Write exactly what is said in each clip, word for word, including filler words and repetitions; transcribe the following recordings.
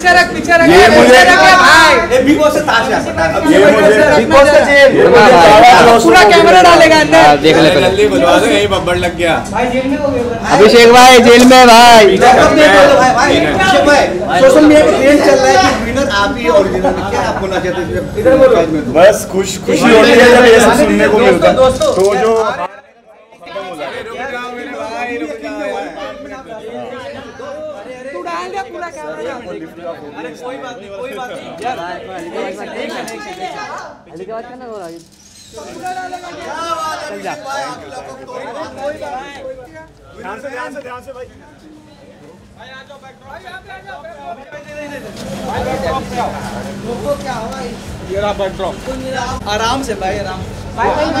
ये मुझे भाई बिग बॉस से ताश आ सकता है। ये मुझे बिग बॉस से जेल पूरा कैमरा डालेगा अंदर, देख ले पहले बुलवा दो। यही बब्बड़ लग गया भाई, जेल में हो गए अभिषेक भाई, जेल में भाई। अभिषेक भाई, सोशल मीडिया पे ट्रेंड चल रहा है कि विनर आप ही ओरिजिनल में, क्या आप बोलना चाहते हो? इधर बोलो। बस खुश खुशी होती है जब ये सब सुनने को मिलता है। तो जो अरे कोई बात नहीं, कोई बात नहीं यार, आराम से भाई, आराम से भाई।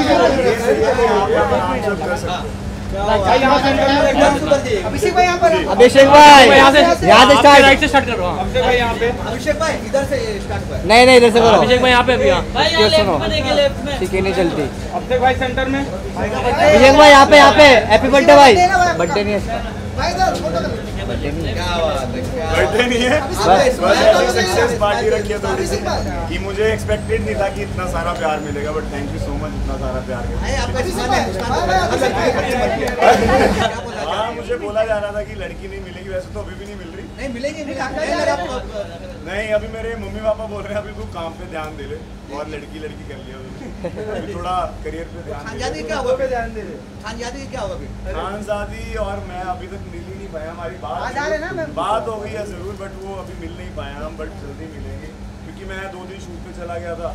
यहाँ से अभिषेक भाई, यहाँ पर अभिषेक भाई यहाँ से यहाँ से स्टार्ट, राइट से स्टार्ट करो। अभिषेक भाई यहाँ पे, अभिषेक भाई इधर से स्टार्ट करो। नहीं नहीं इधर से करो अभिषेक भाई। यहाँ पे सुनो, ठीक है नहीं चलती। अभिषेक भाई सेंटर में, अभिषेक भाई यहाँ पे, यहाँ पे हैप्पी बर्थडे भाई। बर्थडे नहीं है, सक्सेस पार्टी रखी है थोड़ी सी कि मुझे एक्सपेक्टेड नहीं था कि इतना सारा प्यार मिलेगा, but thank you so much इतना सारा प्यार। हाँ मुझे बोला जा रहा था कि लड़की नहीं मिलेगी, वैसे तो अभी भी नहीं मिल रही। नहीं मिलेगी नहीं, अभी मेरे मम्मी पापा बोल रहे हैं अभी तू काम पे ध्यान दे ले और लड़की लड़की कर लिया, अभी थोड़ा करियर पे ध्यान दे। खानजादी क्या होगा अभी? खानजादी और मैं अभी तक मिल ही नहीं पाया, हमारी बात बात हो गई है जरूर बट वो अभी मिल नहीं पाया हम, बट जल्दी मिलेंगे क्योंकि मैं दो दिन शूट पे चला गया था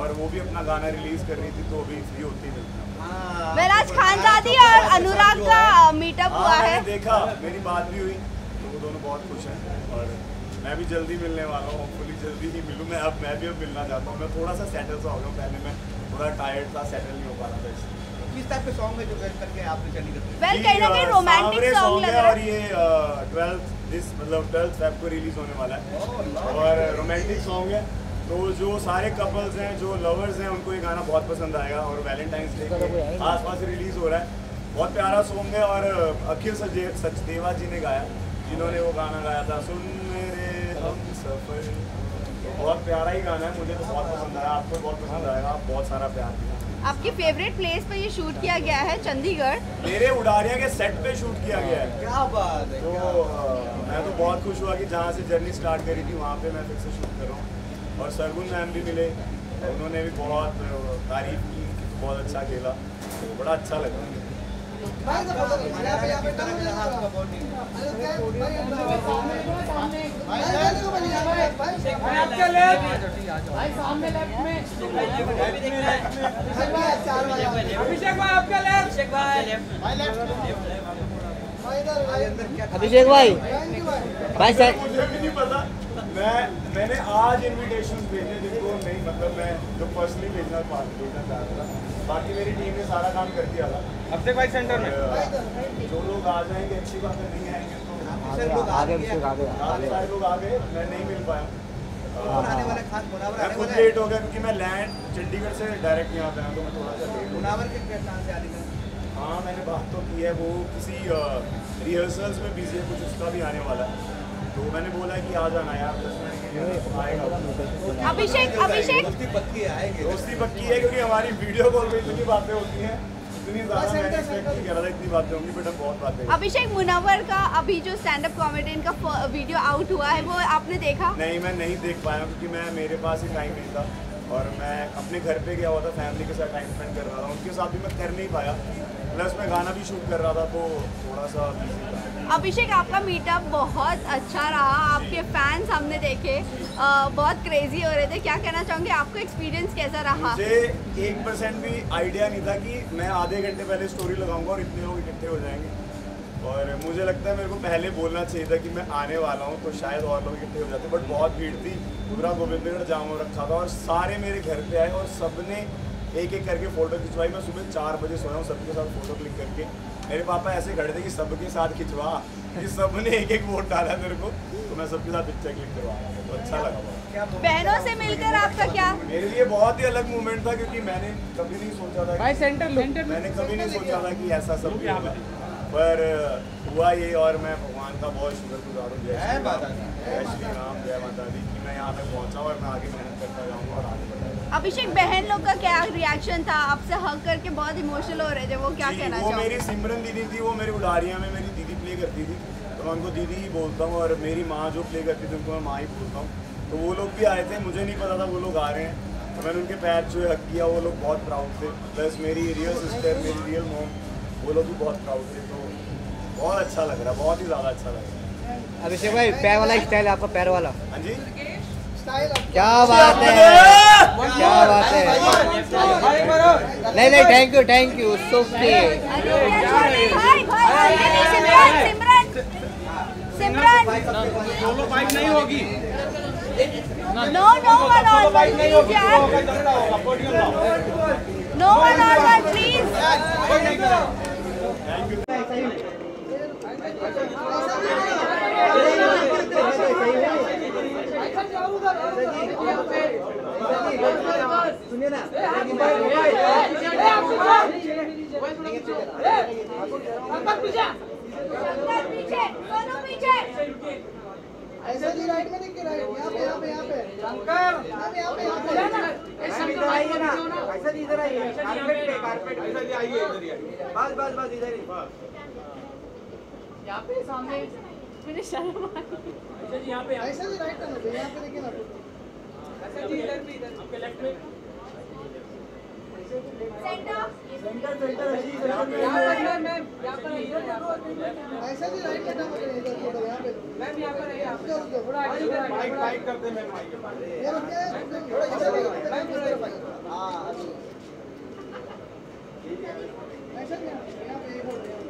और वो भी अपना गाना रिलीज कर रही थी तो अभी फ्री होती है। महराज खानजादी और अनुराग का मीटअप हुआ है, देखा, मेरी बात भी हुई तो वो दोनों बहुत खुश हैं और मैं भी जल्दी मिलने वाला हूँ। होपफुली जल्दी ही मिलूँ मैं, अब मैं भी अब मिलना चाहता हूँ। मैं थोड़ा सा सेटल सा हो गया हूँ, पहले मैं थोड़ा टायर्ड था, सेटल नहीं हो पा रहा था। इसलिए किस टाइप के सॉन्ग है जो वेल करके आपने चली रोमांटिक सॉन्ग है और ये ट्वेल्थ दिस मतलब ट्वेल्थ फेब को रिलीज होने वाला है और रोमांटिक सॉन्ग है, तो जो सारे कपल्स हैं जो लवर्स हैं उनको ये गाना बहुत पसंद आएगा और वैलेंटाइंस डे के आस पास रिलीज़ हो रहा है। बहुत प्यारा सॉन्ग है और अखिल सचदेवा जी ने गाया, जिन्होंने वो गाना गाया था सुन मेरे हम सफर, तो बहुत प्यारा ही गाना है, मुझे तो बहुत पसंद आया। आपको बहुत पसंद आएगा, आप बहुत सारा प्यार दिया। आपकी फेवरेट प्लेस पर ये शूट किया गया है चंडीगढ़, मेरे उडारियां के सेट पे शूट किया गया है। क्या बात है, तो मैं तो बहुत खुश हुआ कि जहाँ से जर्नी स्टार्ट करी थी वहाँ पे मैं फिर से शूट कर रहा हूँ। और सरगुन मैम भी मिले, उन्होंने भी बहुत तारीफ की, बहुत अच्छा खेला, तो बड़ा अच्छा लगा। अभिषेक भाई भाई सर मैं मैंने आज इनविटेशन भेजे जिनको नहीं मतलब मैं जो पर्सनली भेजना भेजना चाहता था, बाकी मेरी टीम ने सारा काम कर दिया था। अब से भाई सेंटर में जो लोग आ जाएंगे अच्छी बात है, नहीं आएंगे तो लोग आ गए, सारे लोग आ गए, मैं नहीं मिल पाया। आने वाला खास मुनावर आने वाला है, लेट हो गया क्योंकि मैं लैंड चंडीगढ़ से डायरेक्ट यहाँ पे आया तो मैं थोड़ा सा लेट। मुनावर के पहचान से आने का हाँ मैंने बात तो की है, वो किसी रिहर्सल्स में बिजी है कुछ, उसका भी आने वाला है तो मैंने बोला कि आ जाना यार दस मिनट के लिए आएगा। अभिषेक अभिषेक दोस्ती पक्की आएगी, दोस्ती पक्की है क्योंकि हमारी वीडियो कॉल में इतनी बातें होती हैं, इतनी ज़्यादा मैं एक्सपेक्ट नहीं कर रहा था इतनी बातें होंगी, बट बहुत बातें। अभिषेक मुनव्वर का अभी जो स्टैंड अप कॉमेडियन का वीडियो आउट हुआ है वो आपने देखा? नहीं मैं नहीं देख पाया क्योंकि मैं मेरे पास ही टाइम नहीं था और मैं अपने घर पर गया हुआ था, फैमिली के साथ टाइम स्पेंड कर रहा था, उनके साथ भी मैं कर नहीं पाया, प्लस मैं गाना भी शूट कर रहा था तो थोड़ा सा बिजी था। अभिषेक आपका मीटअप बहुत अच्छा रहा, आपके फैंस हमने देखे आ, बहुत क्रेजी हो रहे थे, क्या कहना चाहोगे? आपको एक्सपीरियंस कैसा रहा? मुझे एक परसेंट भी आइडिया नहीं था कि मैं आधे घंटे पहले स्टोरी लगाऊंगा और इतने लोग इकट्ठे हो जाएंगे, और मुझे लगता है मेरे को पहले बोलना चाहिए था कि मैं आने वाला हूँ तो शायद और लोग इकट्ठे हो जाते, बट बहुत भीड़ थी, पूरा गोविंदगढ़ जाम हो रखा था और सारे मेरे घर पे आए और सबने एक एक करके फ़ोटो खिंचवाई। मैं सुबह चार बजे सोया हूँ, सबके साथ फ़ोटो क्लिक करके मेरे पापा ऐसे खड़े थे कि सबके साथ खिंचवा कि सबने एक एक वोट डाला मेरे को, तो मैं सबके साथ पिक्चर क्लिक करवाया तो अच्छा लगा। बहनों से मिलकर आपका क्या? मेरे लिए बहुत ही अलग मोमेंट था क्योंकि मैंने कभी नहीं सोचा था भाई सेंटर मैंने कभी नहीं सोचा था कि ऐसा सब कुछ, पर हुआ ये और मैं भगवान का बहुत शुक्रगुजार हूँ। जय श्री राम, जय माता दी कि मैं यहाँ पे पहुँचा और मैं आगे मेहनत करता जाऊँगा और आगे बढ़ाऊँगा। अभिषेक, बहन लोग का क्या रिएक्शन था? आपसे हग करके बहुत इमोशनल हो रहे थे, वो क्या कहना चाहूँगा? वो मेरी सिमरन दीदी थी, वो मेरी उडारियाँ में मेरी दीदी प्ले करती थी, तो मैं उनको दीदी ही बोलता हूँ, और मेरी माँ जो प्ले करती थी उनको मैं माँ ही बोलता हूँ। तो वो लोग भी आए थे, मुझे नहीं पता था वो लोग आ रहे हैं, तो मैंने उनके पैर छुए, हक किया, वो लोग बहुत प्राउड थे। प्लस मेरी रियल सिस्टर, मेरी रियल मॉम, वो लोग भी बहुत प्राउड थे। तो बहुत अच्छा लग रहा, बहुत ही ज़्यादा अच्छा लग रहा है। अभिषेक भाई, पैर वाला स्टाइल आपका, पैर वाला, हाँ जी, क्या बात है, क्या बात है। नहीं नहीं, थैंक यू थैंक यू। नहीं होगी, no no one all one please यार, no one all one please. सुनिए ना, पीछे ऐसे जी, राइट में देखिए, राइट यहाँ पे यहाँ पे यहाँ पे अंकल, यहाँ पे यहाँ पे ऐसा इधर आइए ना, ऐसा जी इधर आइए, कारपेट पे कारपेट ऐसा जी आइए, इधर आइए, बस बस बस इधर ही, यहाँ पे सामने मेरे शर्म आ रही, ऐसा जी यहाँ पे, ऐसा जी राइट में देखिए, यहाँ पे देखिए ना, ऐसा जी इधर भी, इधर आपके लेफ्ट में सेंटर सेंटर सेंटर जी, यहाँ पे मैम, यहाँ पर इधर देखो, ऐसा जी राइट में देखो, इधर थोड़ा यहाँ पे मैम, यहाँ पर आइए, आप थोड़ा आगे माइक माइक कर दे मैम, माइक ये रुकिए थोड़ा, इधर मैम थोड़ा, हां ठीक है, ऐसा जी यहाँ पे ये बोल रहे हैं,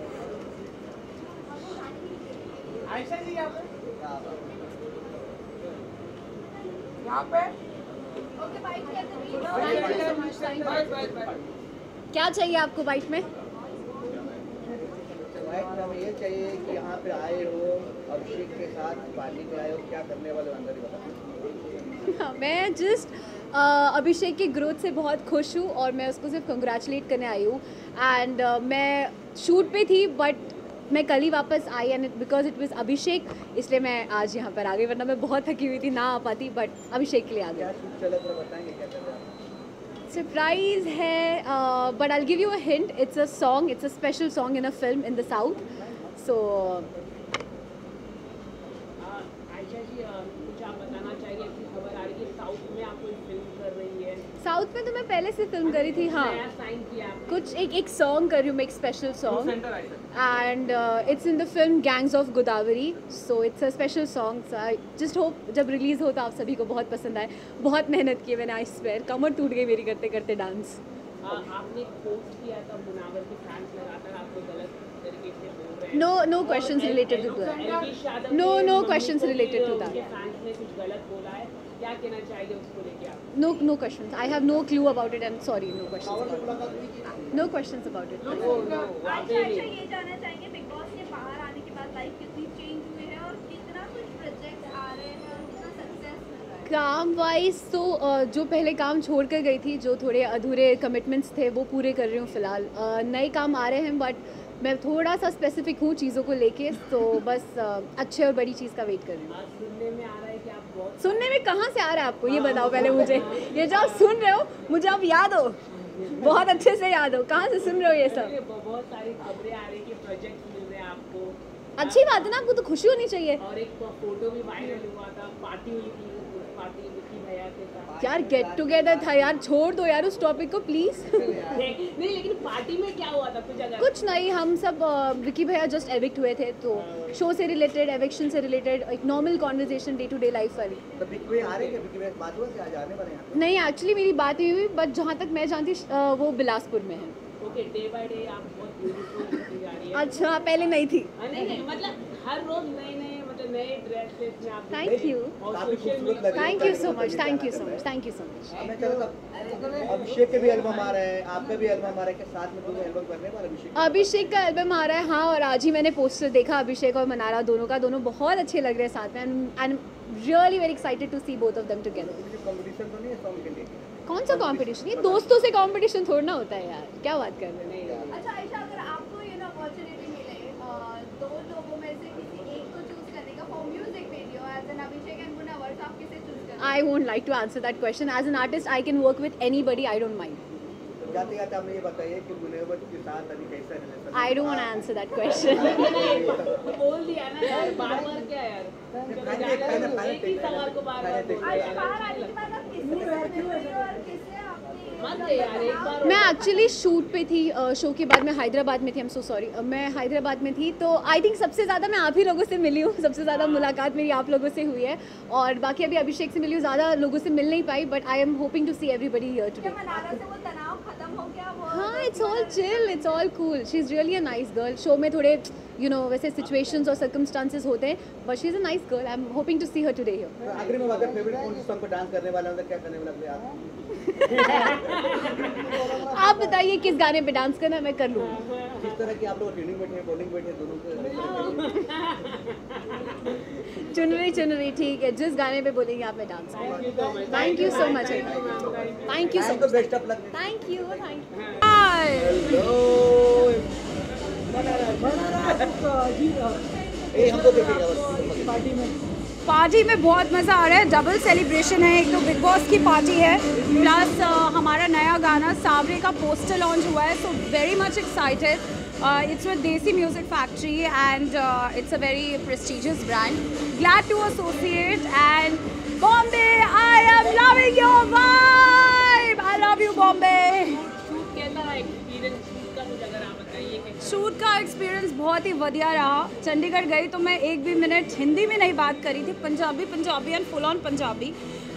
ऐसा जी यहाँ पे यहाँ पे ओके, बाइट कर दो। क्या चाहिए आपको बाइट में? बाइट में ये चाहिए कि यहाँ पे आए हो अभिषेक के साथ, पार्टी में आए हो, क्या करने वाले अंदर ही बताओ। मैं जस्ट अभिषेक की ग्रोथ से बहुत खुश हूँ और मैं उसको सिर्फ कंग्रेचुलेट करने आई हूँ। एंड मैं शूट पे थी बट मैं कल ही वापस आई, and because it was Abhishek, इसलिए मैं आज यहाँ पर आ गई, वरना मैं बहुत थकी हुई थी, ना आ पाती, बट अभिषेक के लिए आ गई। सरप्राइज है, but I give you a hint, it's a song, it's a special song in a film in the south. So Ayesha ji, कुछ आप बताना चाहिए कि खबर आ रही है साउथ में आप कोई फिल्म कर रही है? साउथ में तो मैं पहले से फिल्म करी थी, हाँ, कुछ एक एक सॉन्ग कर रही हूँ मैं, एक special song, and it's in the film gangs of Godavari, so it's a special song. I just hope जब रिलीज़ हो तो आप सभी को बहुत पसंद आए। बहुत मेहनत की मैंने, आई स्वेयर कमर टूट गई मेरी करते करते डांस। आपने पोस्ट किया था मुनावर के फैंस लगातार आपको गलत तरीके से बोल रहे हैं। No no questions related to that, no no questions related to that. Fans ने कुछ गलत बोला है, क्या कहना चाहिए उसको लेके आप? No no questions, I have no clue about it, I am sorry, no questions, no questions about it. अच्छा, ये जानना चाहेंगे बिग बॉस के बाहर आने के बाद लाइफ कितनी चेंज हुई है और कितना कुछ प्रोजेक्ट्स आ रहे हैं और कितना सक्सेस मिल रहा है? काम वाइज तो जो पहले काम छोड़ कर गई थी, जो थोड़े अधूरे कमिटमेंट्स थे, वो पूरे कर रही हूँ फिलहाल। नए काम आ रहे हैं बट मैं थोड़ा सा स्पेसिफिक हूँ चीज़ों को लेके, तो बस अच्छे और बड़ी चीज़ का वेट कर रही हूँ। सुनने में आ रहा है कि आप बहुत, सुनने में कहाँ से आ रहा है आपको ये बताओ पहले मुझे, ये जो आप सुन रहे हो मुझे आप याद हो, बहुत अच्छे से याद हो, कहाँ से सुन रहे हो ये सब? बहुत सारी खबरें आ रही है कि प्रोजेक्ट मिल रहे हैं आपको, अच्छी बात है ना, आपको तो खुशी होनी चाहिए। और एक फोटो भी वायरल हुआ था, पार्टी हुई थी, पार्टी यार, गेट टुगेदर था यार, छोड़ दो यार उस टॉपिक को प्लीज़। नहीं लेकिन पार्टी में क्या हुआ था? कुछ कुछ नहीं, हम सब विकी भैया जस्ट एविक्ट हुए थे, तो शो से रिलेटेड, एविक्शन से रिलेटेड एक normal conversation day to day life वाली। नहीं एक्चुअली मेरी बात ही हुई, बट जहाँ तक मैं जानती वो बिलासपुर में है। अच्छा, पहले नहीं थी, हर रोज नए नए नए ड्रेसेस में आप। Thank you, thank you so much, thank you so much, thank you so much. Abhishek के भी एल्बम आ रहा है, आपका भी एल्बम आ रहा है, के साथ में दोनों एल्बम बनने वाला। अभिषेक अभिषेक का एल्बम आ रहा है, हाँ, और आज ही मैंने पोस्टर देखा अभिषेक और मनारा दोनों का, दोनों बहुत अच्छे लग रहे हैं साथ में, and I am really very excited to see both of them together. Competition तो नहीं है सॉन्ग के लिए? कौन सा कंपटीशन? ये दोस्तों से कंपटीशन थोड़ा होता है यार, क्या बात कर रहे हैं। अच्छा आयशा, अगर आपको ये ना अपॉर्चुनिटी मिले दो लोगों में से किसी एक को चूज करने का for music video as an I won't like to answer that question. As an artist, I can work with anybody. I don't mind. जाते जाते आपने ये बताइए कि मुनव्वर के साथ अभी कैसा रिलेशन है? I don't want to answer that question. बोल दिया ना यार, बार-बार क्या यार? एक ही सवाल को बार-बार। आज बाहर आने के बाद आप किससे मिले और किससे आपने? मत यार, एक बार। मैं actually shoot पे थी, show के बाद मैं हैदराबाद में थी. I'm so sorry. मैं हैदराबाद में थी, तो I think सबसे ज़्यादा मैं आप ही लोगों से मिली हूँ. सबसे ज़्यादा मुलाकात मेरी आप लोगों से हुई है और बाकी अभी अभिषेक से मिली हूँ. ज़्यादा लोगों से मिल नहीं पाई, but I am hoping to see everybody here today. हाँ, it's all chill, it's all cool. She's really a nice girl. Show में थोड़े, you know, वैसे situations और circumstances होते हैं, but she's a nice girl. I'm hoping to see her today here. आखिरी में बात है, favorite कौन सा song पर dance करने वाला है? क्या करने वाला है आप? आप बताइए किस गाने पे dance करना है, मैं कर लूँगी. जिस तरह कि आप लोग ट्रेनिंग बैठे हैं, बॉलिंग बैठे हैं, दोनों चुनरी चुनरी ठीक है. जिस गाने पे बोलेंगे आप, मैं डांस करूँगी. Thank you so much. Thank you so much. Best of luck. Thank you. Thank you. Hi hello. Party में बहुत मज़ा आ रहा है. डबल सेलिब्रेशन है. एक तो बिग बॉस की पार्टी है, प्लस हमारा नया गाना सावरे का पोस्टर लॉन्च हुआ है. So very much excited. It's with Desi Music Factory and it's a very prestigious brand. Glad to associate and Bombay I am loving your vibe. I love you Bombay. Shoot का experience बहुत ही बढ़िया रहा. चंडीगढ़ गई तो मैं एक भी मिनट हिंदी में नहीं बात करी थी. Punjabi Punjabi and full on Punjabi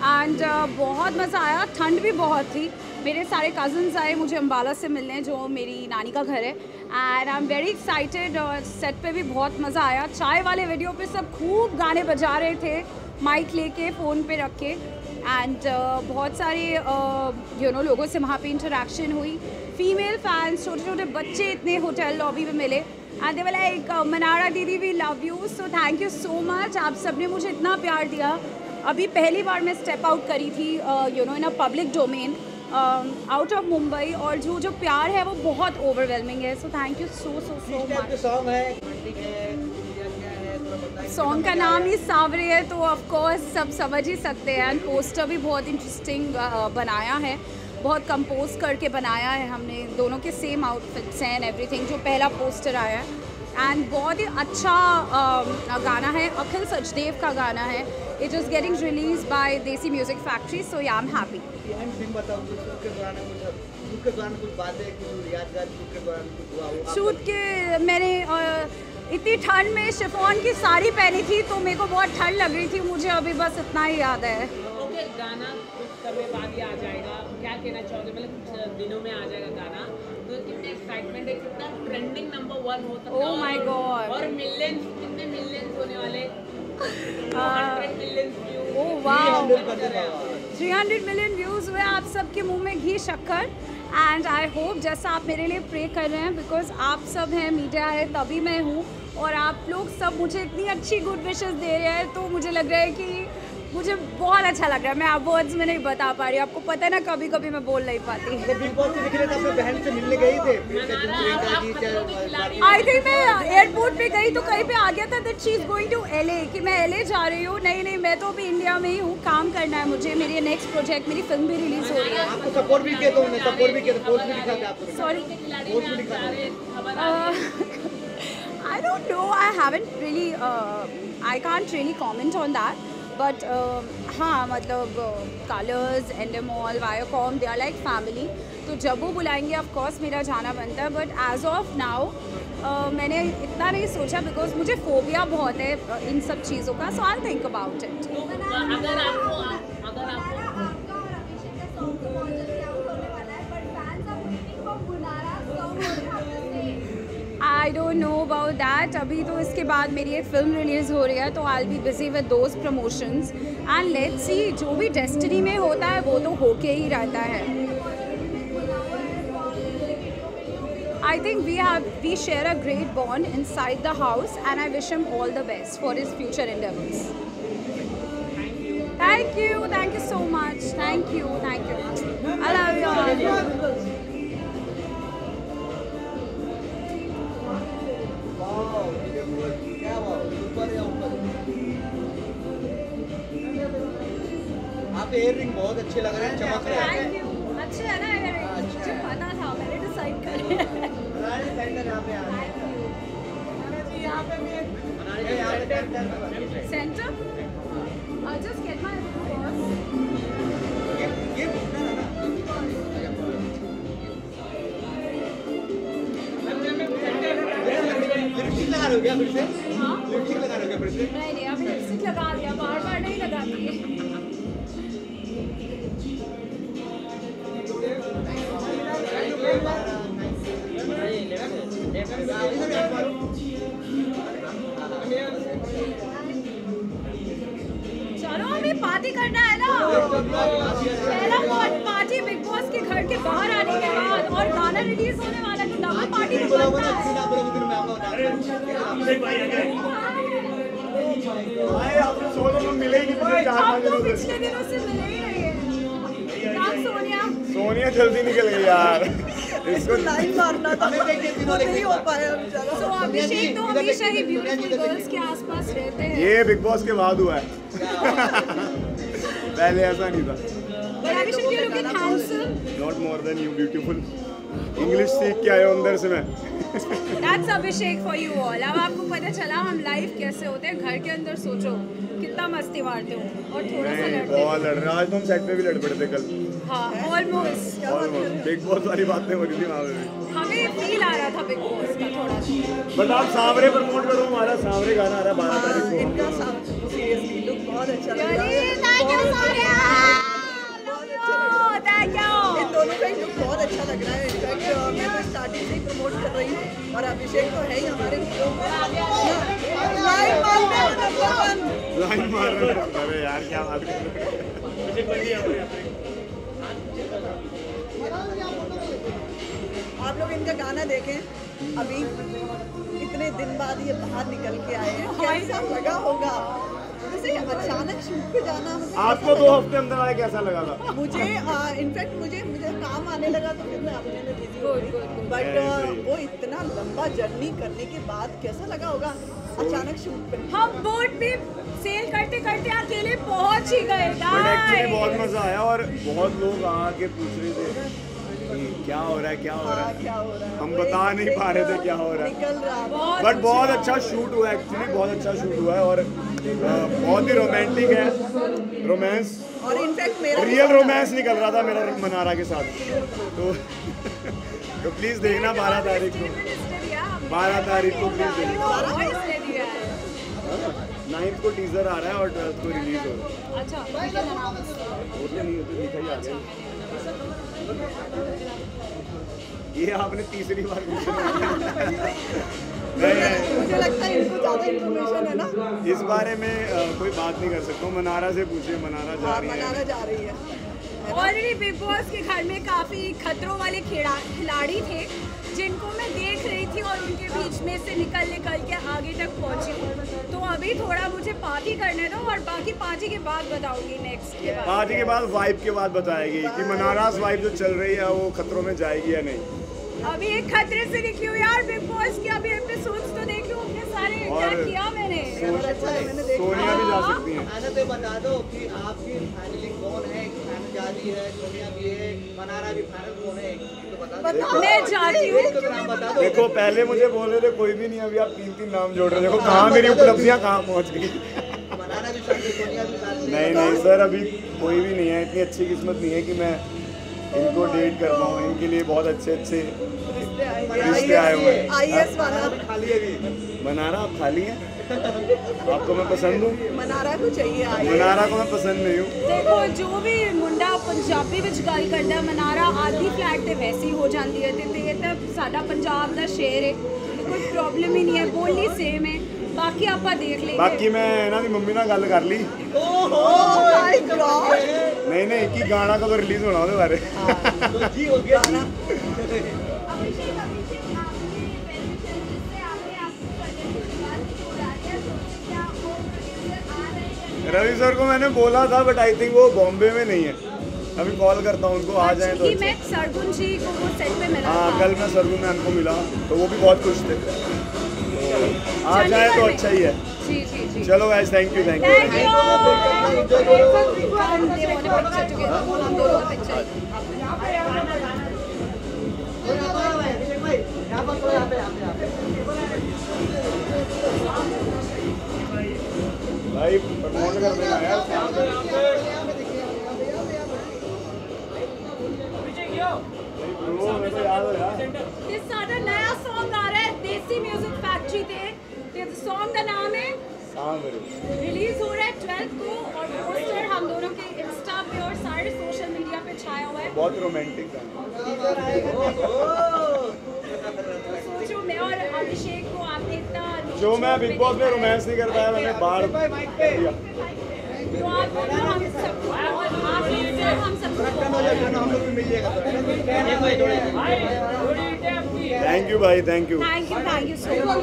and uh, बहुत मज़ा आया. ठंड भी बहुत थी. मेरे सारे कज़न्स आए मुझे अम्बाला से मिलने, जो मेरी नानी का घर है. And I am very excited. Set पे भी बहुत मज़ा आया. चाय वाले वीडियो पे सब खूब गाने बजा रहे थे, माइक लेके फ़ोन पे रख के. एंड uh, बहुत सारे यू नो लोगों से वहाँ पे इंटरेक्शन हुई. फीमेल फैंस, छोटे छोटे बच्चे इतने होटल लॉबी में मिले. And they were like Mannara दीदी we love you. So thank you so much. आप सब ने मुझे इतना प्यार दिया. अभी पहली बार मैं स्टेप आउट करी थी you know in a public domain out of Mumbai, और जो जो प्यार है वो बहुत ओवरवेलमिंग है. So thank you so so so much. Song का नाम ही सावरे है, तो ऑफ कोर्स सब समझ ही सकते हैं. एंड पोस्टर भी बहुत इंटरेस्टिंग बनाया है, बहुत कंपोज करके बनाया है हमने. दोनों के सेम आउटफिट्स हैं एंड एवरीथिंग. जो पहला पोस्टर आया है एंड बहुत ही अच्छा गाना है. अखिल सचदेव का गाना है. It is getting release by Desi Music Factory. So I am happy. Shoot के मैंने इतनी ठंड में शिफॉन की साड़ी पहनी थी, तो मेरे को बहुत ठंड लग रही थी. मुझे अभी बस इतना ही याद है. ओके, गाना कुछ समय बाद ही आ जाएगा. क्या कहना चाहोगे? मतलब कुछ दिनों में आ जाएगा गाना, तो कितनी एक्साइटमेंट है. कितना ट्रेंडिंग नंबर वन हो सकता है. Oh my God. और मिलियंस, कितने मिलियंस होने वाले? Hundred millions view. ओह वाह. थ्री हंड्रेड मिलियन व्यूज़ हुए. आप सबके मुँह में घी शक्कर. एंड आई होप, जैसा आप मेरे लिए प्रे कर रहे हैं, बिकॉज आप सब हैं, मीडिया है, तभी मैं हूँ. और आप लोग सब मुझे इतनी अच्छी गुड विशेस दे रहे हैं, तो मुझे लग रहा है कि मुझे बहुत अच्छा लग रहा है. मैं आप वर्ड्स में नहीं बता पा रही. आपको पता है ना, कभी कभी मैं बोल नहीं पाती. आई थिंक मैं एयरपोर्ट पे गई तो कहीं पे आ गया था that she is going to L A, कि मैं एल ए जा रही हूँ. नहीं नहीं, मैं तो अभी इंडिया में ही हूँ. काम करना है मुझे. मेरे नेक्स्ट प्रोजेक्ट, मेरी फिल्म भी रिलीज हो रही है. Sorry, I don't know. I haven't really. Uh, I can't really comment on that. But हाँ, मतलब Colors, Endemol, Viacom, they are like family. तो जब वो बुलाएंगे, of course मेरा जाना बनता है. But as of now, uh, मैंने इतना नहीं सोचा, because मुझे phobia बहुत है इन सब चीज़ों का. So I'll think about it. अगर आपको, अगर आपको आपका और अभिषेक का song तो बहुत जल्दी out होने वाला है, but fans are waiting for Manara song. I don't know about that. अभी तो इसके बाद मेरी एक फिल्म रिलीज़ हो रही है, तो I'll be busy with those promotions and let's see. जो भी डेस्टिनी में होता है वो तो होके ही रहता है. I think we have we share a great bond inside the house and I wish him all the best for his future endeavors. Thank you, thank you so much. Thank you, thank you. I love you all. क्या हुआ? ऊपर या ऊपर? आपके air ring बहुत अच्छे लग रहे हैं, चमक रहे हैं। अच्छे है ना एयर रिंग, मुझे पता था, मैंने डिसाइड कर लिया। मनाली सेंटर यहाँ पे आना है। यहाँ पे भी Manali centre centre I just get my boss. ये ये ना लिपस्टिक लगा रहे हो क्या फिर से? हाँ लिपस्टिक लगा रहे हो क्या फिर से? नहीं नहीं, अभी लिपस्टिक लगा दिया, बार बार नहीं लगाती है। चलो हमें पार्टी करना है ना, पहला पार्टी बिग बॉस के घर के बाहर आने के बाद, और गाना रिलीज होने वाला है तो डबल पार्टी तो बनता है। आप तो पिछले दिनों से मिले ही रही है। सोनिया सोनिया जल्दी निकल गई यार, इसको लाइन मारना था, नहीं हो पाया बेचारा। तो अभिषेक तो हमेशा ही ब्यूटीफुल गर्ल्स के आसपास रहते हैं, ये बिग बॉस के बाद हुआ है। पहले ऐसा नहीं था। But Abhishek, you look handsome. Not more than you beautiful. English सीख के आया अंदर से मैं। That's Abhishek for you all. अब आपको पता चला हम लाइव कैसे होते हैं। घर के अंदर सोचो कितना मस्ती मारते हो और थोड़ा सा लड़ते हो। बहुत लड़ रहा, आज तो हम सेट पे भी लड़ पड़ते कल। हाँ, almost. Almost. Big Boss वाली बातें हो रही थी वहाँ पे। हमें फील आ रहा था Big Boss का थोड़ा सा। But आप सांवरे प्रमोट करो, हमारा सांवरे गाना आ रहा है बारह तारीख को। इनका सांवरे सीरियसली लुक बहुत अच्छा लग रहा है। Thank you, Sonia. इन दोनों का लुक बहुत अच्छा लग रहा है। इनफैक्ट मैं तो स्टार्टिंग से ही प्रमोट कर रही हूँ, और अभिषेक तो है ही हमारे लाइन मार रहे हैं। अरे यार क्या बात कर रहे हो आप लोग। इनका गाना देखें, अभी इतने दिन बाद ये बाहर निकल के आए हैं, कैसा लगा होगा? अचानक शूट पे जाना आपको दो हफ्ते अंदर आया, कैसा लगा था? मुझे इनफैक्ट मुझे मुझे काम आने लगा तो फिर मैं अपने में बिजी हो गई। बट वो इतना लंबा जर्नी करने के बाद कैसा लगा होगा अचानक शूट पे? हम बोट पे सेल करते करते अकेले पहुंच ही गए। बहुत मजा आया, और बहुत लोग आके पूछ रहे थे क्या हो रहा है क्या हो रहा है, हम बता नहीं पा रहे थे क्या हो रहा है। बट बहुत अच्छा शूट हुआ, एक्चुअली बहुत अच्छा शूट हुआ है, और बहुत ही रोमांटिक है। रोमांस और इनफैक्ट मेरा रियल रोमांस निकल रहा था मेरा मनारा के साथ। तो तो प्लीज़ देखना बारह तारीख को, बारह तारीख को प्लीज़ देखना। नाइन्थ को टीजर आ रहा है और ट्वेल्थ को रिलीज हो रहा है। ये आपने तीसरी बार पूछा। मुझे लगता है इनको ज़्यादा इन्फॉर्मेशन है ना इस बारे में। कोई बात नहीं कर सकता, मनारा से पूछिए, मनारा जा रही है। मनारा जा रही है। ऑलरेडी बिग बॉस के घर में काफ़ी खतरों वाले खिलाड़ी थे जिनको मैं देख रही थी, और उनके बीच में से निकल निकल के आगे तक पहुँची। तो अभी थोड़ा मुझे पार्टी करने दो, और बाकी पार्टी के बाद बताऊँगी। नेक्स्ट पार्टी के बाद वाइब के बाद बताएगी कि मनाराज वाइब जो चल रही है वो खतरों में जाएगी या नहीं। अभी एक खतरे से निकली हूँ यार बिग बॉस की। अभी एपिसोड्स तो देख लूँ अपने सारे, क्या किया मैंने। सोनिया भी जा सकती है। आना तो बता दो कि आपकी फैमिली कौन है? फैमिली जा रही है, सोनिया भी है, मनारा भी। फैमिली कौन है तो बता दो। मैं जाती हूँ। देखो पहले मुझे बोल रहे थे कोई भी नहीं, अभी आप तीन तीन नाम जोड़ रहे हो। देखो कहाँ मेरी उपलब्धियाँ कहाँ पहुँच गई। मनारा भी साथ है, सोनिया भी साथ है। नहीं नहीं सर, अभी कोई भी नहीं है, इतनी अच्छी किस्मत नहीं है कि मैं इनको डेट कर पाऊँ। इनके लिए बहुत अच्छे अच्छे रिश्ते आए हुए हैं। आईएएस वाला खाली है भी। मनारा आप खाली हैं? आपको मैं पसंद हूँ? मनारा को चाहिए। मनारा को मैं पसंद नहीं हूँ। देखो जो भी मुंडा पंजाबी विच गल करता है, मनारा आधी फ्लैट तो वैसी हो जाती है। तो ये तो साडा पंजाब का शहर है, कोई प्रॉब्लम ही नहीं है। बोली सेम है, बाकी आप देख लेंगे। बाकी मैं ना दी मम्मी ना गल कर ली। नहीं नहीं कि गाना कब रिलीज होना उसके बारे। रवि सर को मैंने बोला था, बट आई थिंक वो बॉम्बे में नहीं है। अभी कॉल करता हूँ उनको, आ जाए तो। मैं सरगुन जी को वो सेट पे मिला। हाँ कल मैं सरगुन मैम को मिला, तो वो भी बहुत खुश थे। आ जाए तो अच्छा ही है। जी, चलो guys, thank you thank you भाई, प्रमोट कर देना यार। ये सारा नया सॉन्ग आ रहा है देसी म्यूजिक फैक्ट्री से। ये सॉन्ग का नाम है सांवरे, रिलीज हो रहा है ट्वेल्थ को, और पोस्टर हम दोनों के इंस्टा पे और सारे सोशल मीडिया पे छाया हुआ है। बहुत रोमांटिक है। सोचो मैं और अभिषेक को आपने इतना, जो मैं बिग बॉस में रोमांस नहीं कर पाया मैंने बाहर, तो आप हम सब और आप से हम सब रखना हो जाएगा, हम लोग भी मिलिएगा। थैंक यू भाई, thank you thank you thank you so much.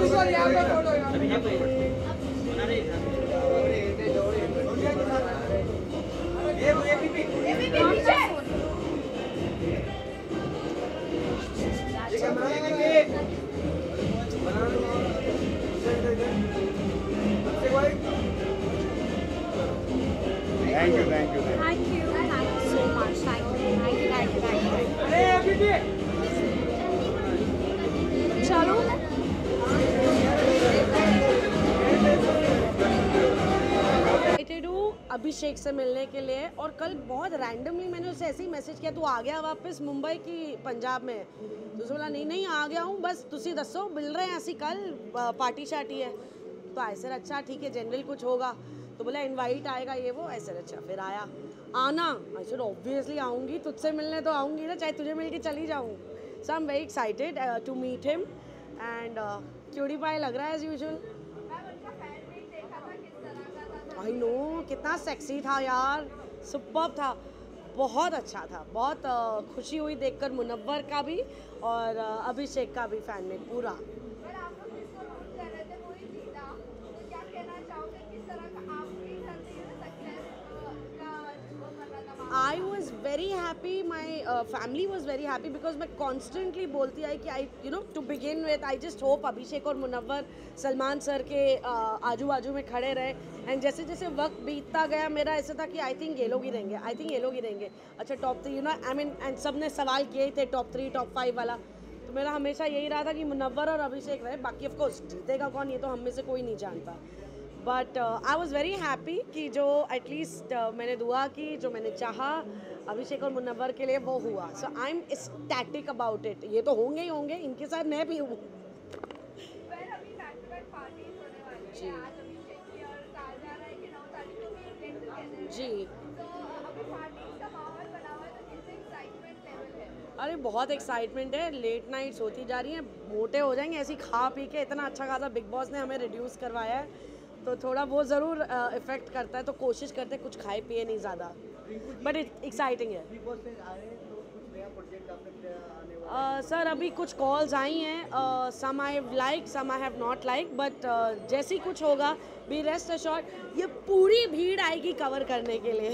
Thank you, thank you, thank you. Thank you so much. Thank you, thank you, thank you, thank you. अरे अभी भी। चलो। एक्साइटेड हूँ अभिषेक से मिलने के लिए, और कल बहुत रैंडमली मैंने उसे ऐसे ही मैसेज किया, तू आ गया वापस मुंबई की पंजाब में? तो उसने बोला नहीं नहीं आ गया हूँ, बस तुसी दसो मिल रहे हैं ऐसी कल पार्टी शार्टी है। तो आए सर अच्छा ठीक है, जनरल कुछ होगा? तो बोला इनवाइट आएगा ये वो ऐसे। अच्छा फिर आया, आना? आई सेड ऑब्वियसली आऊँगी, तुझसे मिलने तो आऊँगी ना, चाहे तुझे मिल के चली जाऊँ। So I am very excited to meet him and cutie pie लग रहा है एज यूजुअल। आई नो कितना सेक्सी था यार, सुपर्ब था, बहुत अच्छा था, बहुत uh, खुशी हुई देखकर मुनव्वर का भी और uh, अभिषेक का भी फैन में पूरा। I was very happy. My uh, family was very happy because मैं constantly बोलती आई कि I, you know, to begin with, I just hope Abhishek और मुनव्वर सलमान सर के uh, आजू बाजू में खड़े रहे। एंड जैसे जैसे वक्त बीतता गया मेरा ऐसा था कि आई थिंक ये लोग ही रहेंगे, आई थिंक ये लोग ही रहेंगे। अच्छा top three, you know I mean, and सब ने सवाल किए ही थे टॉप थ्री टॉप फाइव वाला। तो मेरा हमेशा यही रहा था कि मुनव्वर और अभिषेक रहे, बाकी ऑफकोर्स जीतेगा कौन ये तो हम में से कोई नहीं जानता। But I was very happy कि जो एटलीस्ट uh, मैंने दुआ की, जो मैंने चाहा अभिषेक और मुनव्वर के लिए वो हुआ। So I am static about it, ये तो होंगे ही होंगे, इनके साथ मैं भी हूँ। जी जी अरे बहुत एक्साइटमेंट है, लेट नाइट्स होती जा रही हैं, मोटे हो जाएंगे ऐसी खा पी के। इतना अच्छा खासा बिग बॉस ने हमें रिड्यूस करवाया है तो थोड़ा वो ज़रूर इफ़ेक्ट uh, करता है, तो कोशिश करते हैं कुछ खाए पिए नहीं ज़्यादा, बट एक्साइटिंग है। सर uh, अभी कुछ कॉल्स आई हैं, some I have like some I have not like, but जैसे ही कुछ होगा बी रेस्ट अश्योर्ड ये पूरी भीड़ आएगी कवर करने के लिए।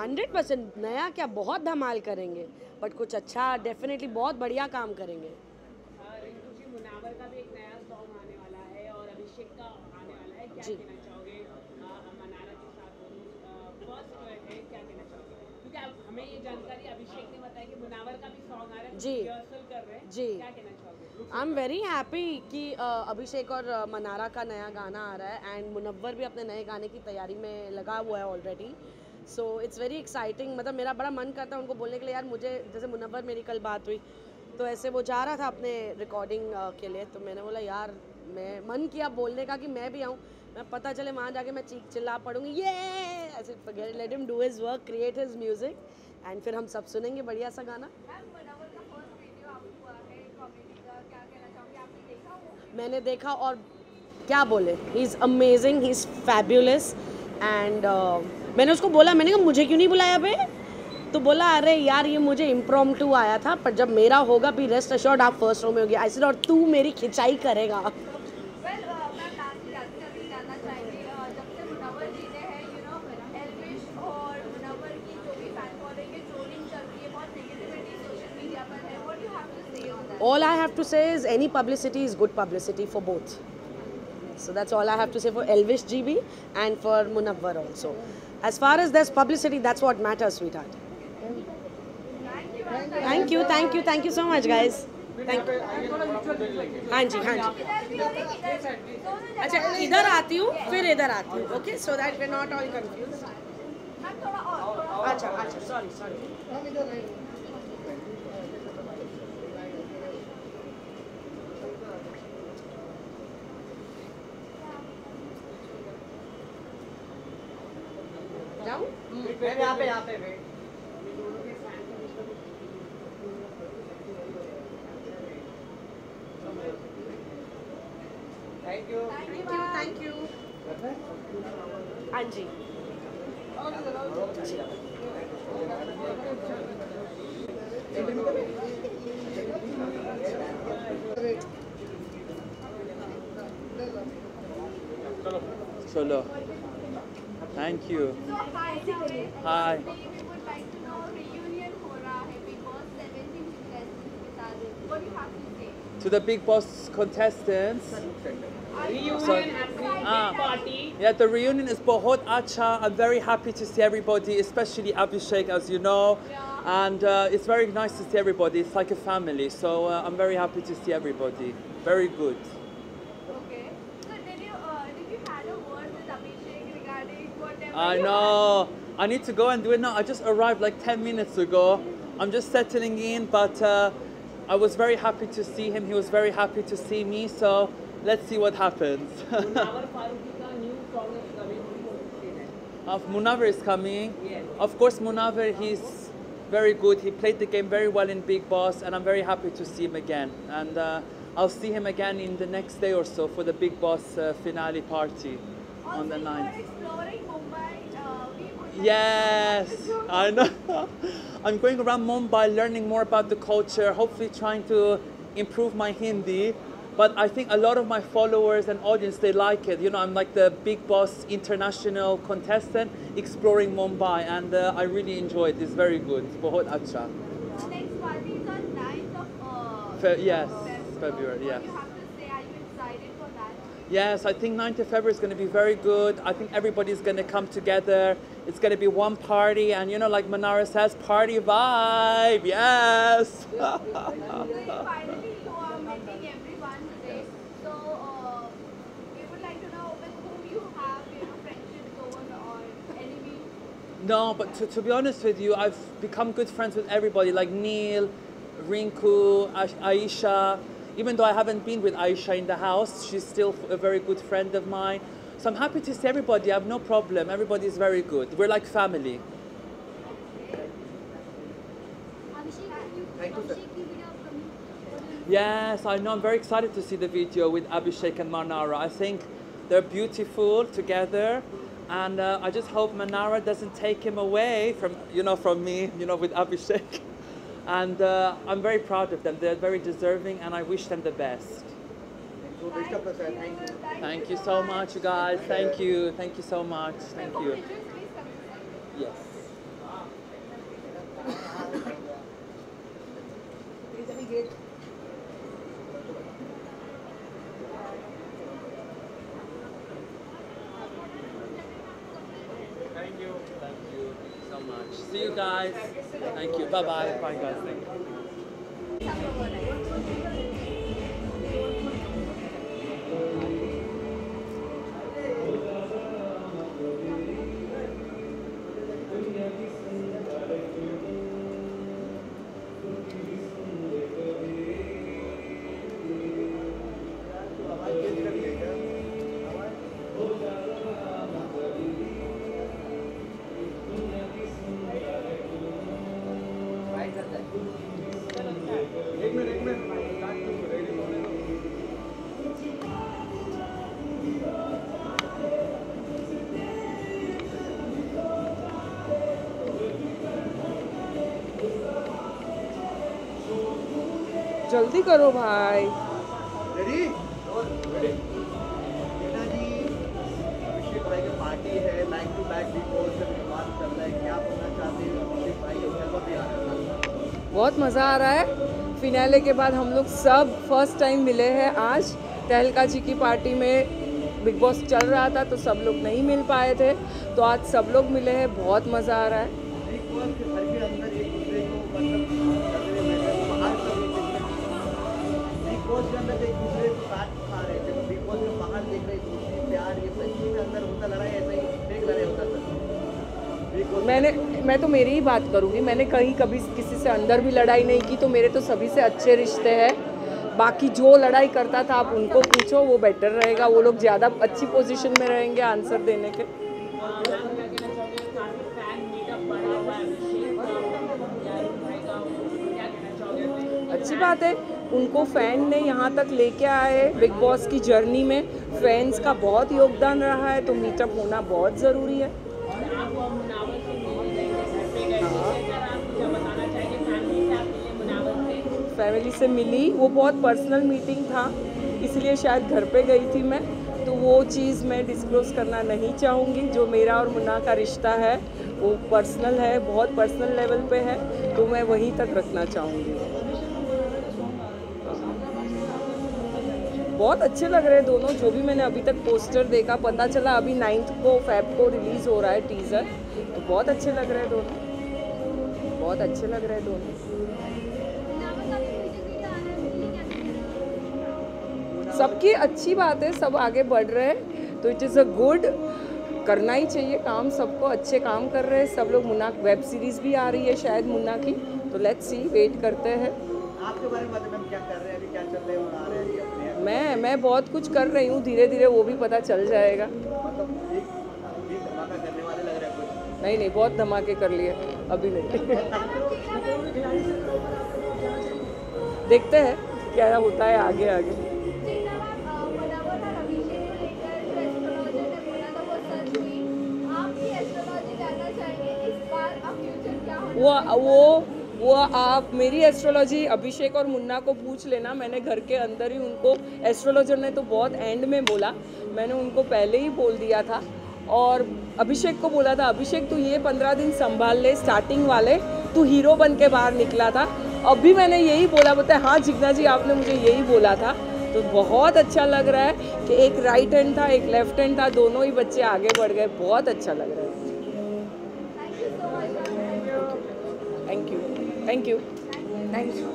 हंड्रेड परसेंट नया क्या, बहुत धमाल करेंगे, बट कुछ अच्छा डेफिनेटली बहुत बढ़िया काम करेंगे। मुनावर का भी एक नया सॉन्ग आने वाला है और अभिषेक का आने वाला है, क्या कहना चाहोगे? मनारा के साथ फर्स्ट है, क्या कहना चाहोगे? क्योंकि हमें ये जानकारी अभिषेक ने बताई कि मुनावर का भी सॉन्ग आ रहा है, जी रिहर्सल कर रहे हैं, जी क्या कहना चाहोगे? आई एम वेरी हैप्पी कि अभिषेक और मनारा का नया गाना आ रहा है, एंड मुनव्वर भी अपने नए गाने की तैयारी में लगा हुआ है already. So it's very exciting, मतलब मेरा बड़ा मन करता है उनको बोलने के लिए यार, मुझे जैसे मुनव्वर मेरी कल बात हुई तो ऐसे वो जा रहा था अपने रिकॉर्डिंग के लिए, तो मैंने बोला यार मैं मन किया बोलने का कि मैं भी आऊँ, मैं पता चले वहाँ जाके मैं चीख चिल्ला पड़ूँगी ये ऐसे, let him do his work, create his music, and फिर हम सब सुनेंगे बढ़िया सा गाना। मैंने देखा और क्या बोले, he is amazing, he is fabulous, and मैंने उसको बोला, मैंने कहा मुझे क्यों नहीं बुलाया बे? तो बोला अरे यार ये मुझे इम्प्रॉम्प्टू आया था, पर जब मेरा होगा भी रेस्ट अश्योर्ड आप फर्स्ट रो में होगी। आई सेड और तू मेरी खिंचाई करेगा। well, uh, all I have to say is any publicity is good publicity for both. So that's all I have to say for Elvis G B and for Munawar also. As far as there's publicity, that's what matters, sweetheart. Thank you, thank you, thank you so much, guys. Thank you. हाँ जी हाँ जी अच्छा इधर आती हूँ फिर इधर आती हूँ okay so that we not all confuse अच्छा अच्छा सॉरी सॉरी जाऊँ यहाँ पे यहाँ पे Thank you. Thank you. Thank you. Anji. Chalo. Thank you. So hi. Hi. We would like to know reunion ho raha hai Big Boss seventeenth contestants ke sath. What do you have to say? To the Big Boss contestants. Reunion so, uh, party. Yeah, the reunion is bahut acha. I'm very happy to see everybody, especially Abhishek, as you know. Yeah. And uh, it's very nice to see everybody. It's like a family. So uh, I'm very happy to see everybody. Very good. Okay. So did you uh, did you had a word with Abhishek regarding whatever? I know. I need to go and do it now. I just arrived like ten minutes ago. I'm just settling in, but uh, I was very happy to see him. He was very happy to see me. So. Let's see what happens. Munawar Faruqui ka new song is coming. Of Munawar is coming. Yes. Of course, Munawar, he's very good. He played the game very well in Big Boss, and I'm very happy to see him again. And uh, I'll see him again in the next day or so for the Big Boss uh, finale party also on the ninth. Exploring Mumbai. Uh, we yes, I know. I'm going around Mumbai, learning more about the culture. Hopefully, trying to improve my Hindi. But I think a lot of my followers and audience, they like it. You know, I'm like the Big Boss international contestant exploring Mumbai. And uh, I really enjoy it. It's very good. It's bahut acha. The next party is on ninth of uh, yes, February. February yes. What you have to say, are you excited for that? Yes, I think ninth of February is going to be very good. I think everybody's going to come together. It's going to be one party. And, you know, like Manara says, party vibe. Yes. Finally, you are meeting everyone. No, but to, to be honest with you, I've become good friends with everybody, like Neil, Rinku, Aisha. Even though I haven't been with Aisha in the house, she's still a very good friend of mine. So I'm happy to see everybody. I have no problem. Everybody's very good. We're like family. Yes, I know. I'm very excited to see the video with Abhishek and Manara. I think they're beautiful together. And uh, I just hope Manara doesn't take him away from, you know, from me, you know, with Abhishek. And uh, I'm very proud of them. They're very deserving, and I wish them the best. Thank you, Thank you. Thank you so much, you guys. Thank you. Thank you so much. Thank you. Yes. Thank you. Thank you so much. See you guys. Thank you. Bye bye. Bye guys. Thank you. जल्दी करो भाई ready ready अभिषेक भाई की party है back to back Bigg Boss से बात कर रहे हैं क्या बोलना चाहते हैं अभिषेक भाई बहुत मजा आ रहा है फिनाले के बाद हम लोग सब फर्स्ट टाइम मिले हैं आज। तहलका जी की पार्टी में बिग बॉस चल रहा था तो सब लोग नहीं मिल पाए थे, तो आज सब लोग मिले हैं, बहुत मज़ा आ रहा है। मैंने मैं तो मेरी ही बात करूँगी, मैंने कहीं कभी किसी से अंदर भी लड़ाई नहीं की, तो मेरे तो सभी से अच्छे रिश्ते हैं। बाकी जो लड़ाई करता था आप उनको पूछो, वो बेटर रहेगा, वो लोग ज़्यादा अच्छी पोजीशन में रहेंगे आंसर देने के। अच्छी बात है, उनको फ़ैन ने यहाँ तक लेके आए। बिग बॉस की जर्नी में फैंस का बहुत योगदान रहा है, तो मीटअप होना बहुत ज़रूरी है। फैमिली से मिली, वो बहुत पर्सनल मीटिंग था, इसलिए शायद घर पे गई थी मैं, तो वो चीज़ मैं डिस्क्लोज़ करना नहीं चाहूँगी। जो मेरा और मुन्ना का रिश्ता है वो पर्सनल है, बहुत पर्सनल लेवल पे है, तो मैं वहीं तक रखना चाहूँगी। बहुत अच्छे लग रहे हैं दोनों, जो भी मैंने अभी तक पोस्टर देखा, पता चला अभी नाइन्थ को फैब को रिलीज़ हो रहा है टीज़र, तो बहुत अच्छे लग रहे हैं दोनों, बहुत अच्छे लग रहे हैं दोनों। सबकी अच्छी बात है, सब आगे बढ़ रहे हैं, तो इट इज़ अ गुड, करना ही चाहिए काम, सबको अच्छे काम कर रहे हैं सब लोग। मुन्ना वेब सीरीज़ भी आ रही है शायद मुन्ना की, तो लेट्स सी, वेट करते हैं। आपके बारे में मैम क्या कर रहे हैं, अभी क्या चल रहा है, और आ रहे हैं अपने आप? मैं मैं बहुत कुछ कर रही हूँ, धीरे धीरे वो भी पता चल जाएगा। मतलब एक एक धमाका करने वाले लग रहा है कुछ? नहीं नहीं, बहुत धमाके कर लिए अभी नहीं। देखते हैं क्या होता है आगे आगे। वो वो वो आप मेरी एस्ट्रोलॉजी अभिषेक और मुन्ना को पूछ लेना, मैंने घर के अंदर ही उनको, एस्ट्रोलॉजर ने तो बहुत एंड में बोला, मैंने उनको पहले ही बोल दिया था, और अभिषेक को बोला था, अभिषेक तू ये पंद्रह दिन संभाल ले, स्टार्टिंग वाले तू हीरो बन के बाहर निकला था। अब भी मैंने यही बोला, बताया हाँ जिग्ना जी आपने मुझे यही बोला था, तो बहुत अच्छा लग रहा है कि एक राइट हैंड था, एक लेफ्ट हैंड था, दोनों ही बच्चे आगे बढ़ गए, बहुत अच्छा लग रहा है। Thank you thank you thank you.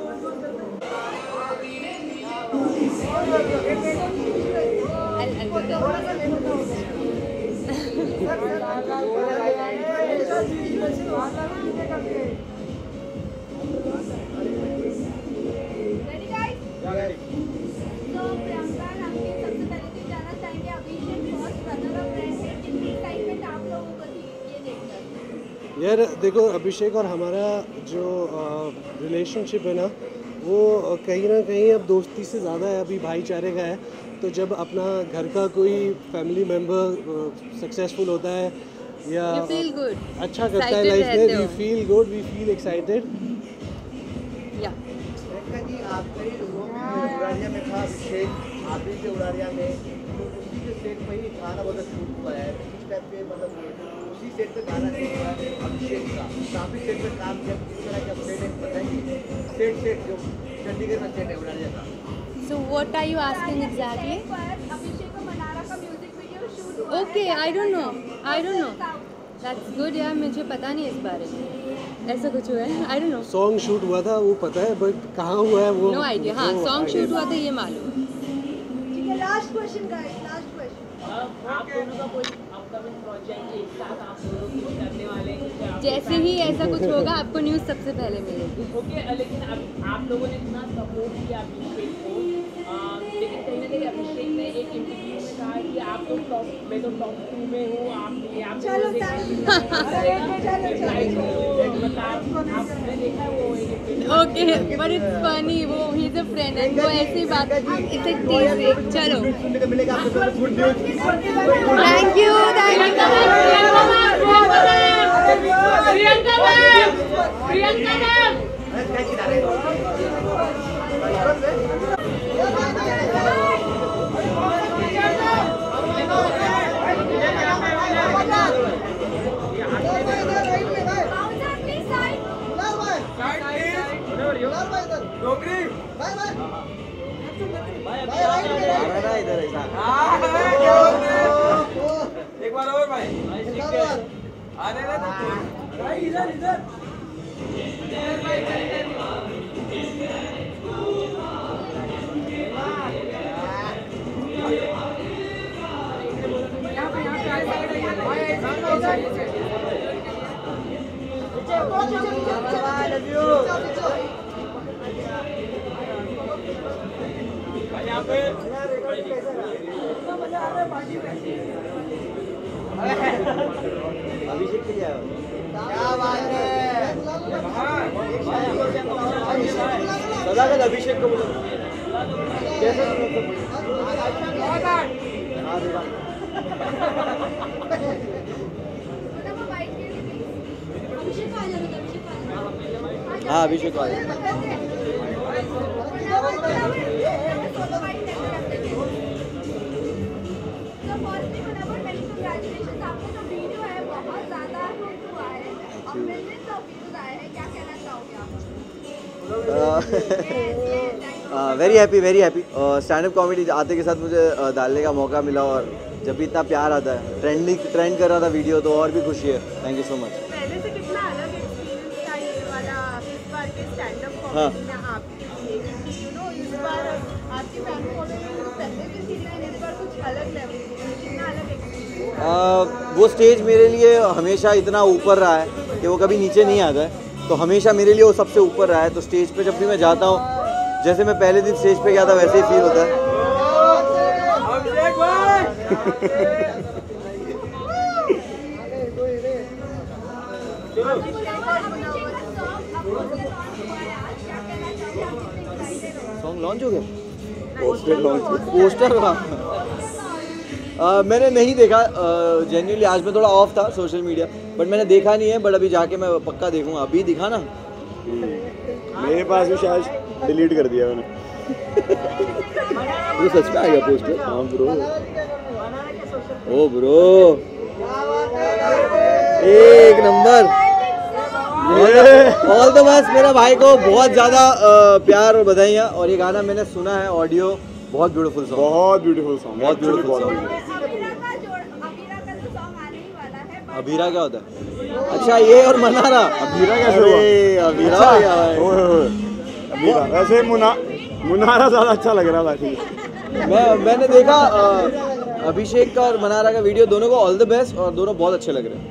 यार देखो अभिषेक और हमारा जो रिलेशनशिप है ना, वो कहीं ना कहीं अब दोस्ती से ज़्यादा है, अभी भाईचारे का है। तो जब अपना घर का कोई फैमिली मेम्बर सक्सेसफुल होता है या अच्छा करता है लाइफ में, we feel good, we feel excited. Udaariyaan में खास शेख उड़ारिया में खाना बहुत हुआ है, मतलब उसी सेट पे गाना नहीं हुआ है अभिषेक का, काफ़ी सेट पे काम किया, किस तरह के अपडेट है बताइए। सेट सेट जो चंडीगढ़ में सेट है उड़ारिया का। So what are you asking exactly? Abhishek का मनारा का म्यूजिक वीडियो शूट हुआ। Okay, I don't know I don't know that's good यार, मुझे पता नहीं इस बारे में ऐसा कुछ हुआ है, I don't know. Song shoot हुआ था वो पता है, बट कहाँ हुआ है वो नो आइडिया। हाँ, सॉन्ग शूट हुआ था ये मालूम है। ठीक है, last question guys, last question. आप दोनों का कोई जैसे ही ऐसा कुछ होगा आपको न्यूज़ सबसे पहले मिलेगी। ओके, लेकिन अब आप लोगों ने इतना सपोर्ट किया अभिषेक को, लेकिन कहीं ना कहीं अभिषेक ने एक इंटरव्यू में कहा कि आप लोग टॉप, मैं तो टॉप टू में हूँ, आप चलो चलो ओके, बट इट्स फनी, वो ही इज अ फ्रेंड एंड वो ऐसी बात, इट्स एक टीज। चलो थैंक यू Dogri अभिषेक के लिए क्या बात है दादा का अभिषेक को बोलो कैसे हाँ अभिषेक आ जाए very happy very happy stand up comedy आते के साथ मुझे uh, डालने का मौका मिला और जब भी इतना प्यार आता है ट्रेंडिंग ट्रेंड कर रहा था वीडियो तो और भी खुशी है। Thank you so much. पहले से कितना अलग एक्सपीरियंस था ये वाला इस बार के स्टैंड अप कॉमेडी में आपके यू नो इस बार आपकी फैन फॉलोइंग पहले भी थी लेकिन इस बार कुछ अलग लेवल कितना अलग एक्सपीरियंस। वो स्टेज मेरे लिए हमेशा इतना ऊपर रहा है कि वो कभी नीचे नहीं आता है तो हमेशा मेरे लिए वो सबसे ऊपर रहा है। तो स्टेज पे जब भी मैं जाता हूँ जैसे मैं पहले दिन स्टेज पे गया था वैसे ही फील होता है। सॉन्ग लॉन्च हो गया पोस्टर लॉन्च पोस्टर Uh, मैंने नहीं देखा जेन्युइनली uh, आज मैं थोड़ा ऑफ था सोशल मीडिया बट मैंने देखा नहीं है बट अभी जाके मैं पक्का देखूंगा। अभी दिखा ना मेरे पास भी शायद डिलीट कर दिया मैंने वो सच में आ गया पोस्टर। हाँ ब्रो ओ ब्रो एक नंबर ऑल द बेस्ट। मेरा भाई को बहुत ज़्यादा प्यार और बधाइयाँ। और ये गाना मैंने सुना है ऑडियो बहुत ब्यूटीफुल सॉन्ग बहुत ब्यूटीफुल सॉन्ग बहुत ब्यूटीफुल सॉन्ग। अबीरा क्या होता है? अच्छा ये और मनारा अबीरा कैसे हुआ? अबीरा क्या है? वैसे मुना मुनारा ज़्यादा अच्छा लग रहा था। मैं मैंने देखा अभिषेक का और मनारा का वीडियो दोनों को ऑल द बेस्ट और दोनों बहुत अच्छे लग रहे हैं।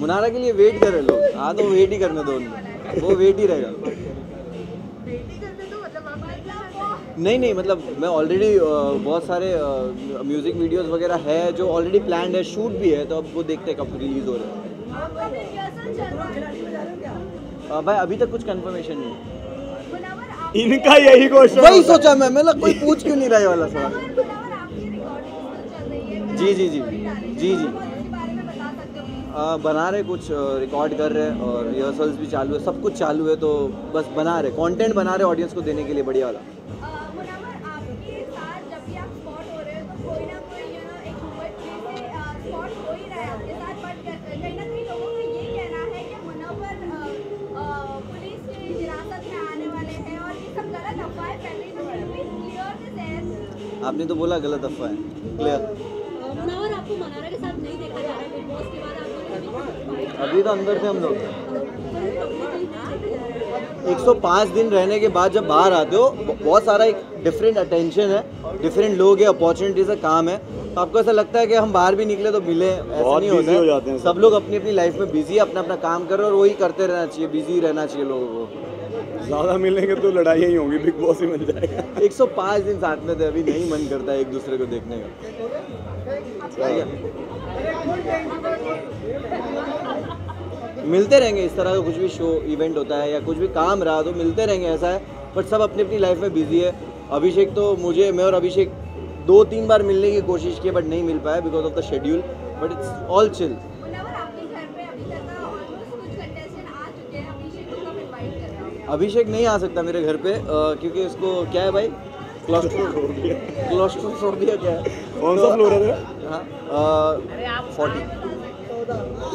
मुनारा के लिए वेट कर रहे लोग। हाँ तो वेट ही करने दो उन्हें वो वेट ही रहेगा। नहीं नहीं मतलब मैं ऑलरेडी बहुत सारे म्यूज़िक वीडियोस वगैरह है जो ऑलरेडी प्लान है शूट भी है तो अब वो देखते हैं कब रिलीज़ हो रहा है। भाई अभी तक कुछ कंफर्मेशन नहीं। इनका यही क्वेश्चन वही सोचा मैं मतलब कोई पूछ क्यों नहीं रहा ये वाला सवाल। जी जी जी जी जी बना रहे कुछ रिकॉर्ड कर रहे हैं और रिहर्सल्स भी चालू है सब कुछ चालू है तो बस बना रहे कंटेंट बना रहे ऑडियंस को देने के लिए बढ़िया वाला। आपने तो बोला गलत अफवाह है क्लियर। मुनव्वर आपको मनारा के साथ नहीं देखा जा रहा है बिग बॉस के बाद आपको? अभी तो अंदर थे हम लोग एक सौ पाँच दिन रहने के बाद जब बाहर आते हो बहुत सारा एक डिफरेंट अटेंशन है डिफरेंट लोग है अपॉर्चुनिटीज है काम है तो आपको ऐसा लगता है कि हम बाहर भी निकले तो मिले ऐसा नहीं होता जाते हैं। सब लोग अपनी अपनी लाइफ में बिजी अपना अपना काम कर रहे हैं और वही करते रहना चाहिए बिजी रहना चाहिए लोगों को। ज़्यादा मिलेंगे तो लड़ाइयाँ ही होंगी बिग बॉस ही मिल जाएगा। एक सौ पाँच दिन साथ में थे अभी नहीं मन करता है एक दूसरे को देखने का। मिलते रहेंगे इस तरह का कुछ भी शो इवेंट होता है या कुछ भी काम रहा तो मिलते रहेंगे ऐसा है बट सब अपनी अपनी लाइफ में बिजी है। अभिषेक तो मुझे मैं और अभिषेक दो तीन बार मिलने की कोशिश की बट नहीं मिल पाया because of the schedule but it's all chill. Abhishek नहीं आ सकता मेरे घर पे आ, क्योंकि इसको क्या है भाई क्लॉस्ट्रोफोबिया क्या है? कौन सा फ्लोर है? हाँ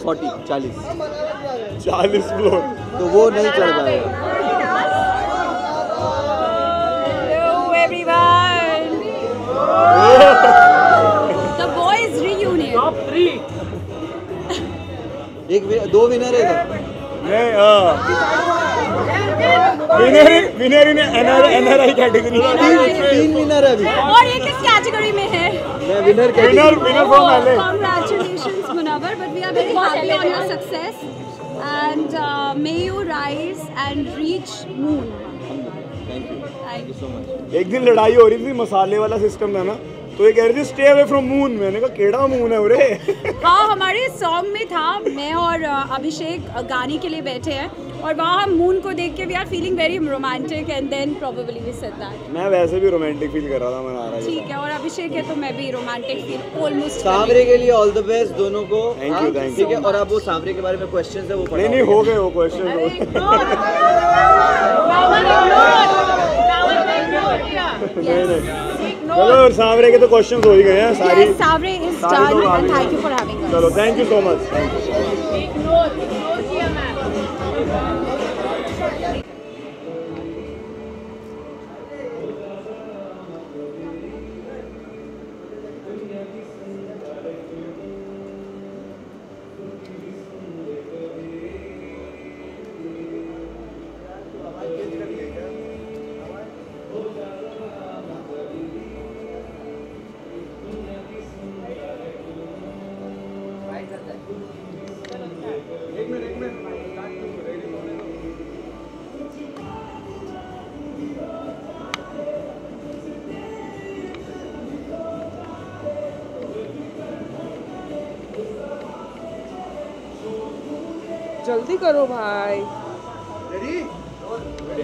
फोर्टी चालीस चालीस फ्लोर तो वो नहीं चढ़ पाएगा। एक दो विनर है तीन विनर है और ये किस कैटेगरी में है? Winner congratulations Munawar, but we are very happy on your success and may you rise and reach moon. Thank you so much. एक दिन लड़ाई हो रही थी, मसाले वाला सिस्टम था ना, तो ये कह रही थी स्टे अवे फ्रॉम मून। मैंने कहा केड़ा मून है उरे? हाँ, हमारे सॉन्ग में था, मैं और अभिषेक गाने के लिए बैठे हैं और वहाँ हम मून को देख के we are feeling very romantic and then probably we said that. मैं वैसे भी रोमांटिक फील कर रहा था मनारा। ठीक है, और अभिषेक है तो मैं भी रोमांटिक फील ऑलमोस्ट। सांवरे के लिए ऑल द बेस्ट दोनों को। Thank you, thank you. और आप वो सांवरे के बारे में क्वेश्चन है वो पढ़ा? नहीं, हो गए वो क्वेश्चन। और सावरे के तो क्वेश्चंस हो ही गए हैं सारी। yes, Saware is done and thank you for having us. चलो, थैंक यू सो मच। एक नोट नोट किया जल्दी करो भाई। रेडी? बेटा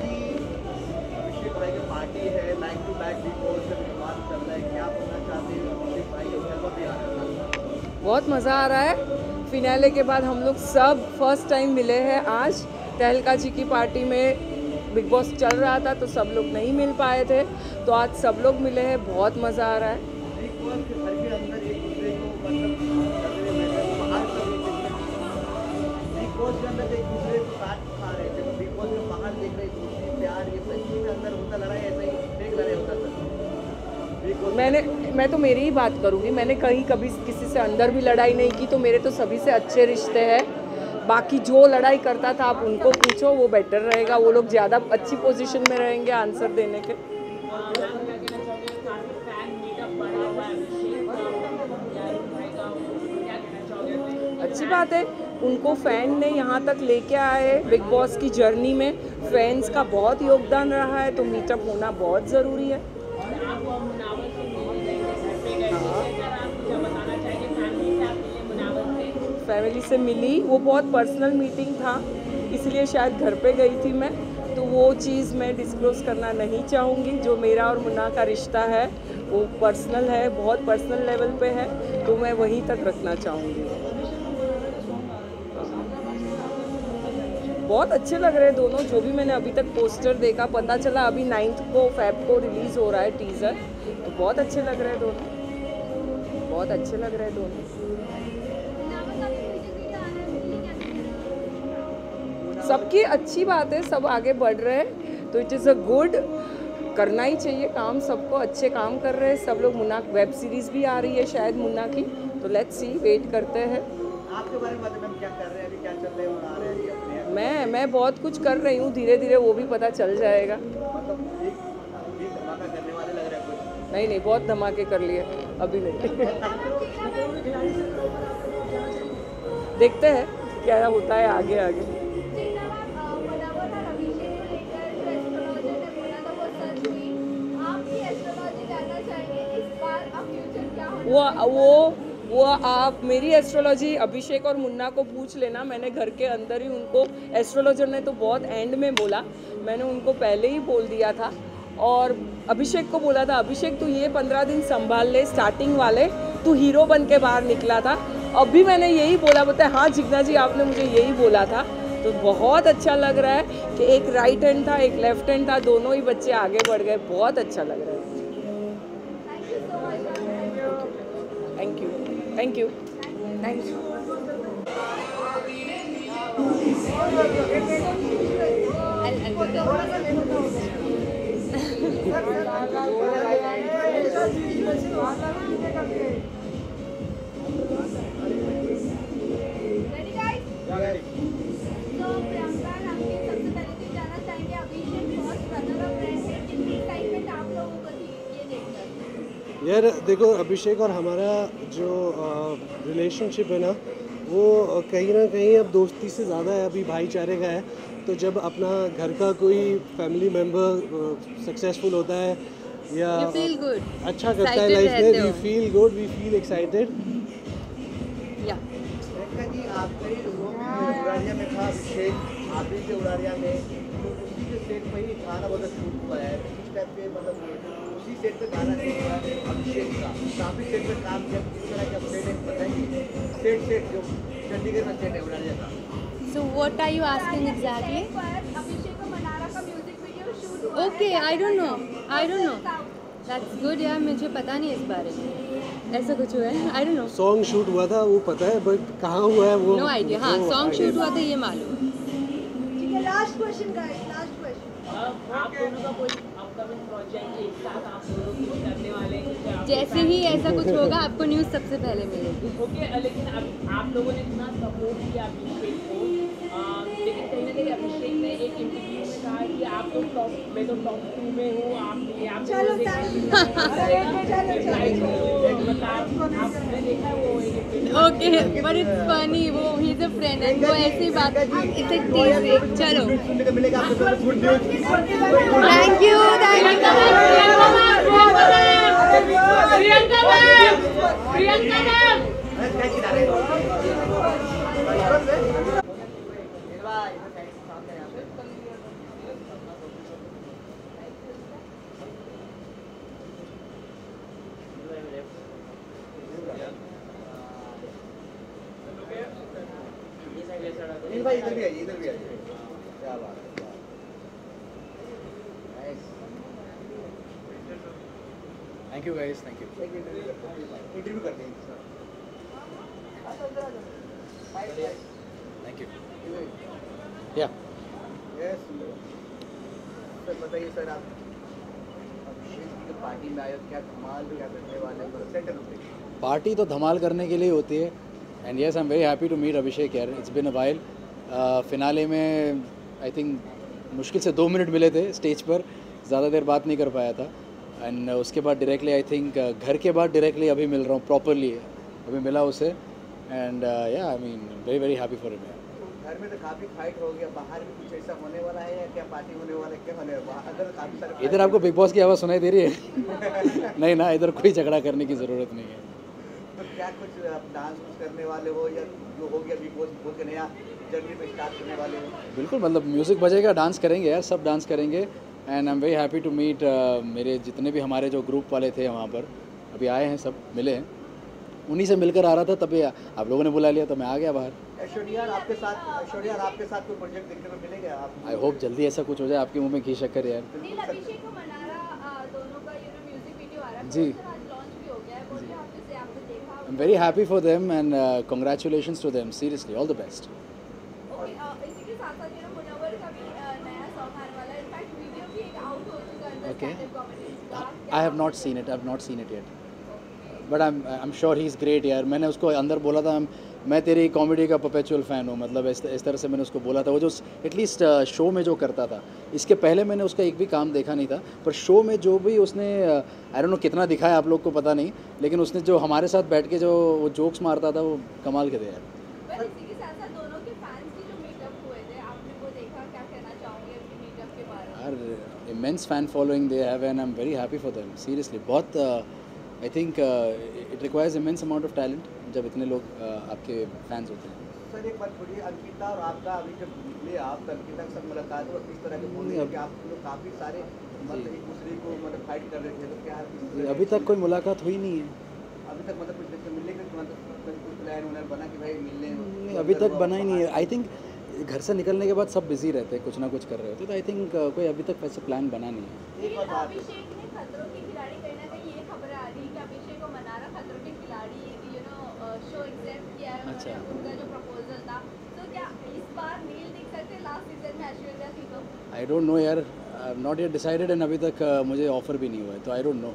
जी, अभिषेक भाई की पार्टी है, back to back Bigg Boss से बात कर रहे हैं, क्या बोलना चाहते हैं अभिषेक भाई? बहुत मजा आ रहा है, बहुत मज़ा आ रहा है। फिनाले के बाद हम लोग सब फर्स्ट टाइम मिले हैं आज। तहलका जी की पार्टी में बिग बॉस चल रहा था तो सब लोग नहीं मिल पाए थे, तो आज सब लोग मिले हैं, बहुत मज़ा आ रहा है। मैंने मैं तो मेरी ही बात करूँगी, मैंने कहीं कभी किसी से अंदर भी लड़ाई नहीं की, तो मेरे तो सभी से अच्छे रिश्ते हैं। बाकी जो लड़ाई करता था आप उनको पूछो, वो बेटर रहेगा, वो लोग ज़्यादा अच्छी पोजीशन में रहेंगे आंसर देने के। अच्छी बात है, उनको फैन ने यहाँ तक लेके आए। बिग बॉस की जर्नी में फैंस का बहुत योगदान रहा है, तो मीटअप होना बहुत ज़रूरी है। फैमिली से मिली, वो बहुत पर्सनल मीटिंग था, इसलिए शायद घर पे गई थी मैं, तो वो चीज़ मैं डिस्क्लोज करना नहीं चाहूँगी। जो मेरा और मुन्ना का रिश्ता है वो पर्सनल है, बहुत पर्सनल लेवल पे है, तो मैं वहीं तक रखना चाहूँगी। बहुत अच्छे लग रहे हैं दोनों, जो भी मैंने अभी तक पोस्टर देखा, पता चला अभी नाइन्थ को फैब को रिलीज़ हो रहा है टीज़र, तो बहुत अच्छे लग रहे हैं दोनों, बहुत अच्छे लग रहे हैं दोनों। सबकी अच्छी बात है, सब आगे बढ़ रहे हैं, तो इट इज़ अ गुड, करना ही चाहिए काम, सबको अच्छे काम कर रहे हैं सब लोग। मुन्ना वेब सीरीज़ भी आ रही है शायद मुन्ना की, तो लेट्स सी, वेट करते हैं। आपके बारे में मतलब क्या कर रहे हैं अभी, क्या चल रहा है, बना रहे हैं अपने? मैं मैं बहुत कुछ कर रही हूँ, धीरे धीरे वो भी पता चल जाएगा। नहीं नहीं, बहुत धमाके कर लिए अभी नहीं। देखते हैं क्या होता है आगे आगे। वो वो वो आप मेरी एस्ट्रोलॉजी अभिषेक और मुन्ना को पूछ लेना, मैंने घर के अंदर ही उनको, एस्ट्रोलॉजर ने तो बहुत एंड में बोला, मैंने उनको पहले ही बोल दिया था और अभिषेक को बोला था, अभिषेक तू ये पंद्रह दिन संभाल ले, स्टार्टिंग वाले तू हीरो बन के बाहर निकला था। अभी मैंने यही बोला, बताया हाँ जिग्ना जी आपने मुझे यही बोला था, तो बहुत अच्छा लग रहा है कि एक राइट हैंड था, एक लेफ्ट हैंड था, दोनों ही बच्चे आगे बढ़ गए, बहुत अच्छा लग रहा है। Thank you, thank you, thank you. यार देखो अभिषेक और हमारा जो रिलेशनशिप है ना वो कहीं ना कहीं अब दोस्ती से ज़्यादा है, अभी भाईचारे का है। तो जब अपना घर का कोई फैमिली मेम्बर सक्सेसफुल होता है या अच्छा करता है लाइफ में, we feel good, we feel excited. आपके लोगों की उड़ारिया में था अभिषेक, आप ही के उड़ारिया में उसी के सेट पर ही गाना बहुत शूट हुआ है, उस टाइप पे मतलब उसी सेट पे गाना नहीं हुआ है अभिषेक का, काफ़ी सेट पर काम किया। किस तरह का सेट है बताइए, सेट सेट जो चंडीगढ़ का सेट है उड़ारिया का। So what are you asking exactly? Abhishek का मनारा का म्यूजिक वीडियो शूट हुआ। Okay, I don't know, I don't know, that's good यार, मुझे पता नहीं इस बारे में, ऐसा कुछ हुआ है, I don't know. Song shoot हुआ था वो पता है, बट कहाँ हुआ है वो नो आइडिया। हाँ, सॉन्ग शूट हुआ था ये मालूम। ठीक है, last question guys, last question. आप दोनों का कोई अपकमिंग प्रोजेक्ट एक साथ आप दोनों कुछ करने वाले हैं? जैसे ही ऐसा कुछ होगा आपको न्यूज़ सबसे पहले मिलेगी। ओके, लेकिन अब आप लोगों ने इतना सपोर्ट किया अभिषेक को, लेकिन कहीं ना कहीं अभिषेक ने एक इंटरव्यू में कहा कि आप तो टॉप, मैं तो टॉप टू में हूँ, आप चलो ओके, बट इट्स फनी, वो ही इज अ फ्रेंड एंड वो ऐसी बात, इट्स अ टीजिंग। चलो thank you, thank you Priyanka ma'am, Priyanka ma'am. Neel भाई इधर भी आइए, इधर भी आइए, क्या बात है। Thank you guys, thank you. Interview करते हैं sir, thank you. Yeah yes sir, बताइए सर, आप अभिषेक की पार्टी में आए, क्या धमाल क्या करने वाले हैं? सेंटर पार्टी तो धमाल करने के लिए होती है। And yes, I am very happy to meet Abhishek यार, it's been a while. Finale में आई थिंक मुश्किल से दो मिनट मिले थे स्टेज पर, ज़्यादा देर बात नहीं कर पाया था। एंड उसके बाद डायरेक्टली आई थिंक घर के बाद डायरेक्टली अभी मिल रहा हूँ, प्रॉपरली अभी मिला उसे। And yeah I mean very very happy for him. घर में तो काफ़ी फाइट हो गया, बाहर भी कुछ ऐसा होने वाला है या क्या पार्टी होने वाला है, क्या होने वाला है? इधर आपको बिग बॉस की आवाज़ सुनाई दे रही है? नहीं ना, इधर कोई झगड़ा करने की ज़रूरत नहीं है। क्या कुछ डांस कुछ करने वाले हो या जो हो गया बिग बॉस बोल के नया जर्नी में स्टार्ट करने वाले हो? बिल्कुल, मतलब म्यूज़िक बजेगा, डांस करेंगे यार, सब डांस करेंगे। And I am very happy to meet मेरे जितने भी हमारे जो ग्रुप वाले थे वहाँ पर, अभी आए हैं, सब मिले हैं, उन्हीं से मिलकर आ रहा था तभी आप लोगों ने बुला लिया तो मैं आ गया बाहर। ऐश्वर्या आपके साथ, ऐश्वर्या आपके साथ कोई प्रोजेक्ट देखने को मिलेगा? आप आई होप जल्दी ऐसा कुछ हो जाए, आपके मुँह में घी शक्कर यार। जी, I'm very happy for them and uh, congratulations to them. Seriously, all the best. Okay, इसी के साथ साथ मेरा मुनव्वर का भी नया सॉन्ग आने वाला है। In fact, video भी एक out हो चुका है। Okay. I have not seen it. I have not seen it yet. But I'm I'm sure he's great यार। मैंने उसको अंदर बोला था, मैं तेरी comedy का perpetual fan हूँ, मतलब इस तरह से मैंने उसको बोला था। वो जो at least show में जो करता था, इसके पहले मैंने उसका एक भी काम देखा नहीं था, पर शो में जो भी उसने आई डोंट नो कितना दिखाया आप लोग को पता नहीं, लेकिन उसने जो हमारे साथ बैठ के जो वो जोक्स मारता था वो कमाल के थे यार। यार immense fan following they have and I am very happy for them, seriously. बहुत I think it requires immense amount of talent जब इतने लोग uh, आपके फैंस होते हैं। सर एक बात बोलिए, अंकिता और आपका अभी जब निकले आप, तो अंकिता के साथ मुलाकात हुआ, किस तरह के बोले कि आप लोग काफ़ी सारे मतलब एक दूसरे को मतलब फाइट कर रहे थे, तो क्या अभी तक कोई मुलाकात हुई नहीं है? अभी तक मतलब कुछ मिलने का कुछ प्लान उन्हें बना कि भाई मिलने, अभी तक बना ही नहीं है। आई थिंक घर से निकलने के बाद सब बिजी रहते हैं, कुछ ना कुछ कर रहे होते, तो आई थिंक कोई अभी तक वैसे प्लान बना नहीं है। अभिषेक ने खतरों के खिलाड़ी करना था, ये खबर आ रही है कि अभिषेक को मनारा खतरों के खिलाड़ी यू नो शो एक्सेप्ट किया है, अच्छा उनका जो I don't know यार, I've not yet decided and अभी तक uh, मुझे ऑफर भी नहीं हुआ है, तो I don't know. No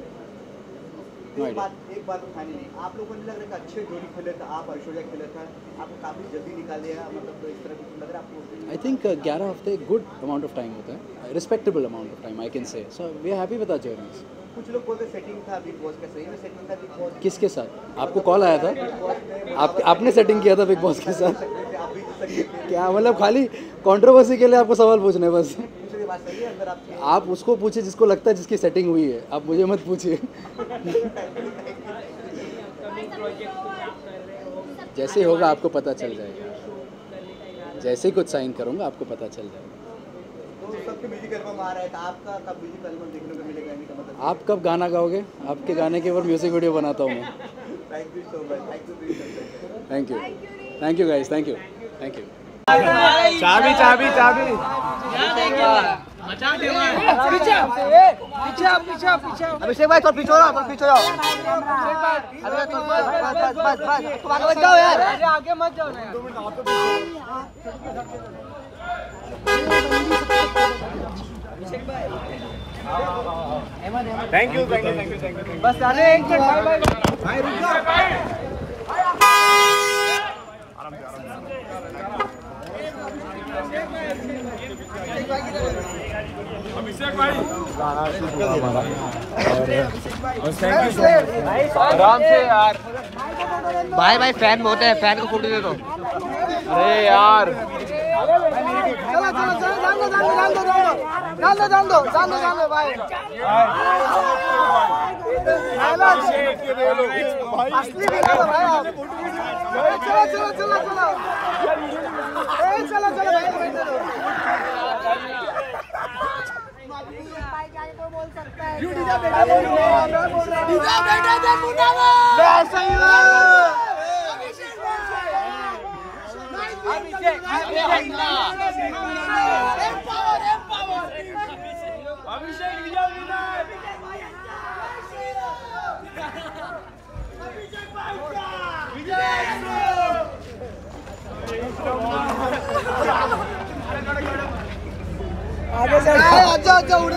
idea. एक बात फाइनली, आप लोगों को लग रहा है कि अच्छे जोड़ी खेले थे आप, ऐश्वर्या खेले थे आपको, काफ़ी जल्दी निकाल दिया मतलब, तो इस तरह कुछ लग रहा है आपको? I think ग्यारह हफ्ते गुड अमाउंट ऑफ टाइम होता है, respectable amount of time I can say, so we are happy with our journeys. कुछ लोग बोलते सेटिंग था बिग बॉस का, सही में सेटिंग था बिग बॉस? किसके साथ आपको कॉल आया था? आप आपने सेटिंग किया था बिग बॉस के साथ? क्या मतलब खाली कंट्रोवर्सी के लिए आपको सवाल पूछने बस? आप उसको पूछिए जिसको लगता है जिसकी सेटिंग हुई है, आप मुझे मत पूछिए। जैसे ही होगा आपको पता चल जाएगा, जैसे ही कुछ साइन करूँगा आपको पता चल जाएगा। आप कब गाना गाओगे? आपके गाने के ऊपर म्यूजिक वीडियो बनाता हूँ मैं। Thank you, thank you guys, thank you, thank you. चाबी चाबी चाबी अभिषेक भाई, थोड़ा पीछे आओ, पीछे आओ। आगे मत जाओ यार। Thank you, thank you, thank you, thank you. बस अरे एक मिनट, बाय बाय बाय, रुक जाओ बाय। आराम से आराम से। अभिषेक भाई आराम से यार, भाई भाई फैन बहुत है, फैन को फोटो दे दो। अरे यार चलो चलो तो बोल सकता है। आगे से अच्छा अच्छा उड़े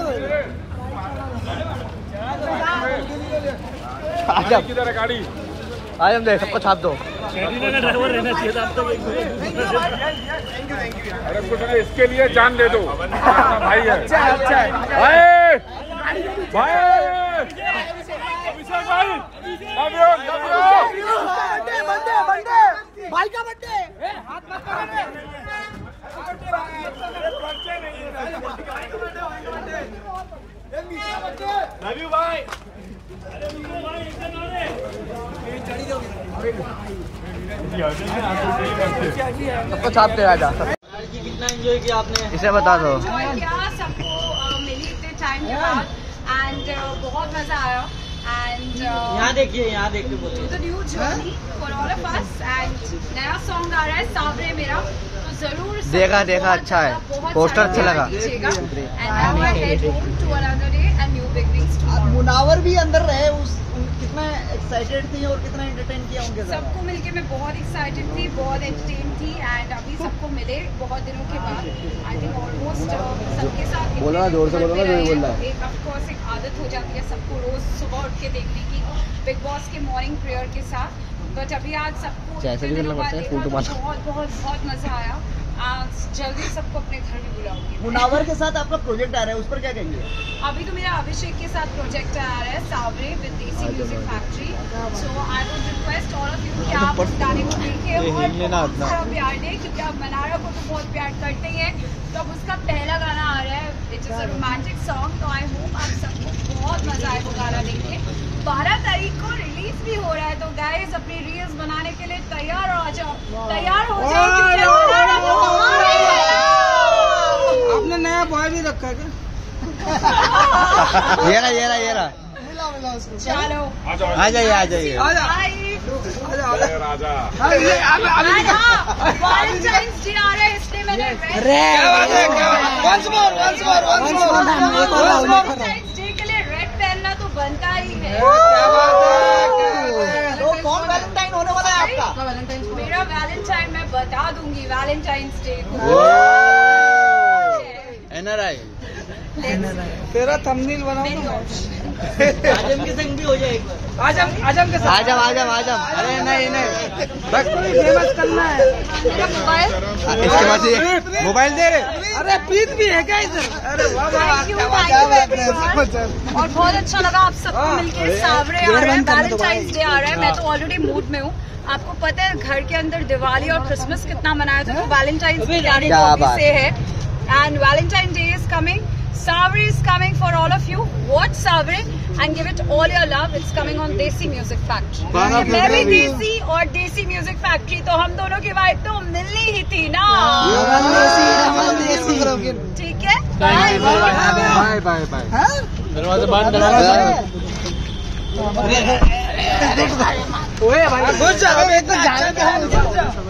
आजा किधर है गाड़ी? आज हम देख सबको छाप दो। ड्राइवर रहना चाहिए था आप तो। Thank you, thank you. अरे कुछ नहीं, इसके लिए जान दे दो भाई है। अच्छा अच्छा भाई भाई अभिषेक भाई, बंदे बंदे बंदे भाई का बंदे हाथ मत करो। सबको छापते आजा। कितना एंजॉय किया आपने इसे बता दो। सबको मिली इतने टाइम के बाद एंड बहुत मजा आया। एंड यहाँ देखिए, यहाँ देखते नया सॉन्ग आ रहा है सावरे मेरा, जरूर देखा देखा अच्छा है, पोस्टर अच्छा लगा। मुनावर भी अंदर रहे उस, कितना एक्साइटेड थी और कितना एंटरटेन किया उनके साथ। सबको मिलके मैं बहुत एक्साइटेड थी, बहुत एंटरटेन थी एंड अभी सबको मिले बहुत दिनों के बाद। आई थिंक ऑलमोस्ट सबके साथ बोला जोर से बोला बोला एक ऑफकोर्स एक आदत हो जाती है सबको रोज सुबह उठ के देखने की बिग बॉस के मॉर्निंग प्रेयर के साथ। बट अभी आज सबको बहुत बहुत बहुत मजा आया। आज जल्दी सबको अपने घर में बुलाऊंगी। मुनावर के साथ आपका प्रोजेक्ट आ रहा है, उस पर क्या कहेंगे? अभी तो मेरा अभिषेक के साथ प्रोजेक्ट आ रहा है Savre with Desi music factory. So I would request all of you कि आप उस गाने को देखें और सारा प्यार दें, क्योंकि आप मनारा को तो बहुत प्यार करते हैं। तो अब उसका पहला गाना आ रहा है, इट्स अ रोमांटिक सॉन्ग। तो आई होप आप सबको बहुत मजा आए वो गाना देख के। बारह तारीख को रिलीज भी हो रहा है, तो गाइस अपनी रील्स बनाने के लिए तैयार हो जाओ, तैयार हो जाओ। आपने नया बॉय भी रखा है क्या? ये रहा ये रहा ये रहा, मिला मिला उसको। चलो आ जाइए आ जाइए आ जाओ। बनता ही है। क्या बात है, तो कौन वैलेंटाइन होने वाला है आपका? मेरा वैलेंटाइन मैं बता दूंगी, वैलेंटाइंस डे को। एनआरआई तेरा थंबनेल बनाऊंगा। आजम के संग भी हो जाए एक बार। आजम आजम के संग आजम आजम आजम अरे नहीं नहीं बस फेमस करना है। इसके बाद ये मोबाइल दे रहे। अरे प्रीत भी है क्या इधर? अरे वाह वाह। और बहुत अच्छा लगा आप सबको मिलकर। सावरे आ रहे हैं, वैलेंटाइंस डे आ रहा है, मैं तो ऑलरेडी मूड में हूँ। आपको पता है घर के अंदर दिवाली और क्रिसमस कितना मनाया था, तो वैलेंटाइंस डे यानी से है and Valentine day is coming. Savre is coming for all of you. Watch Savre and give it all your love. It's coming on Desi Music Factory. मैं भी Desi और Desi Music Factory, तो हम दोनों की वाइब तो मिलनी ही थी ना। ठीक है, बाय बाय बाय बाय। दरवाजा बंद करो। ओए भाई, घुस जाओ, एकदम जाने दो।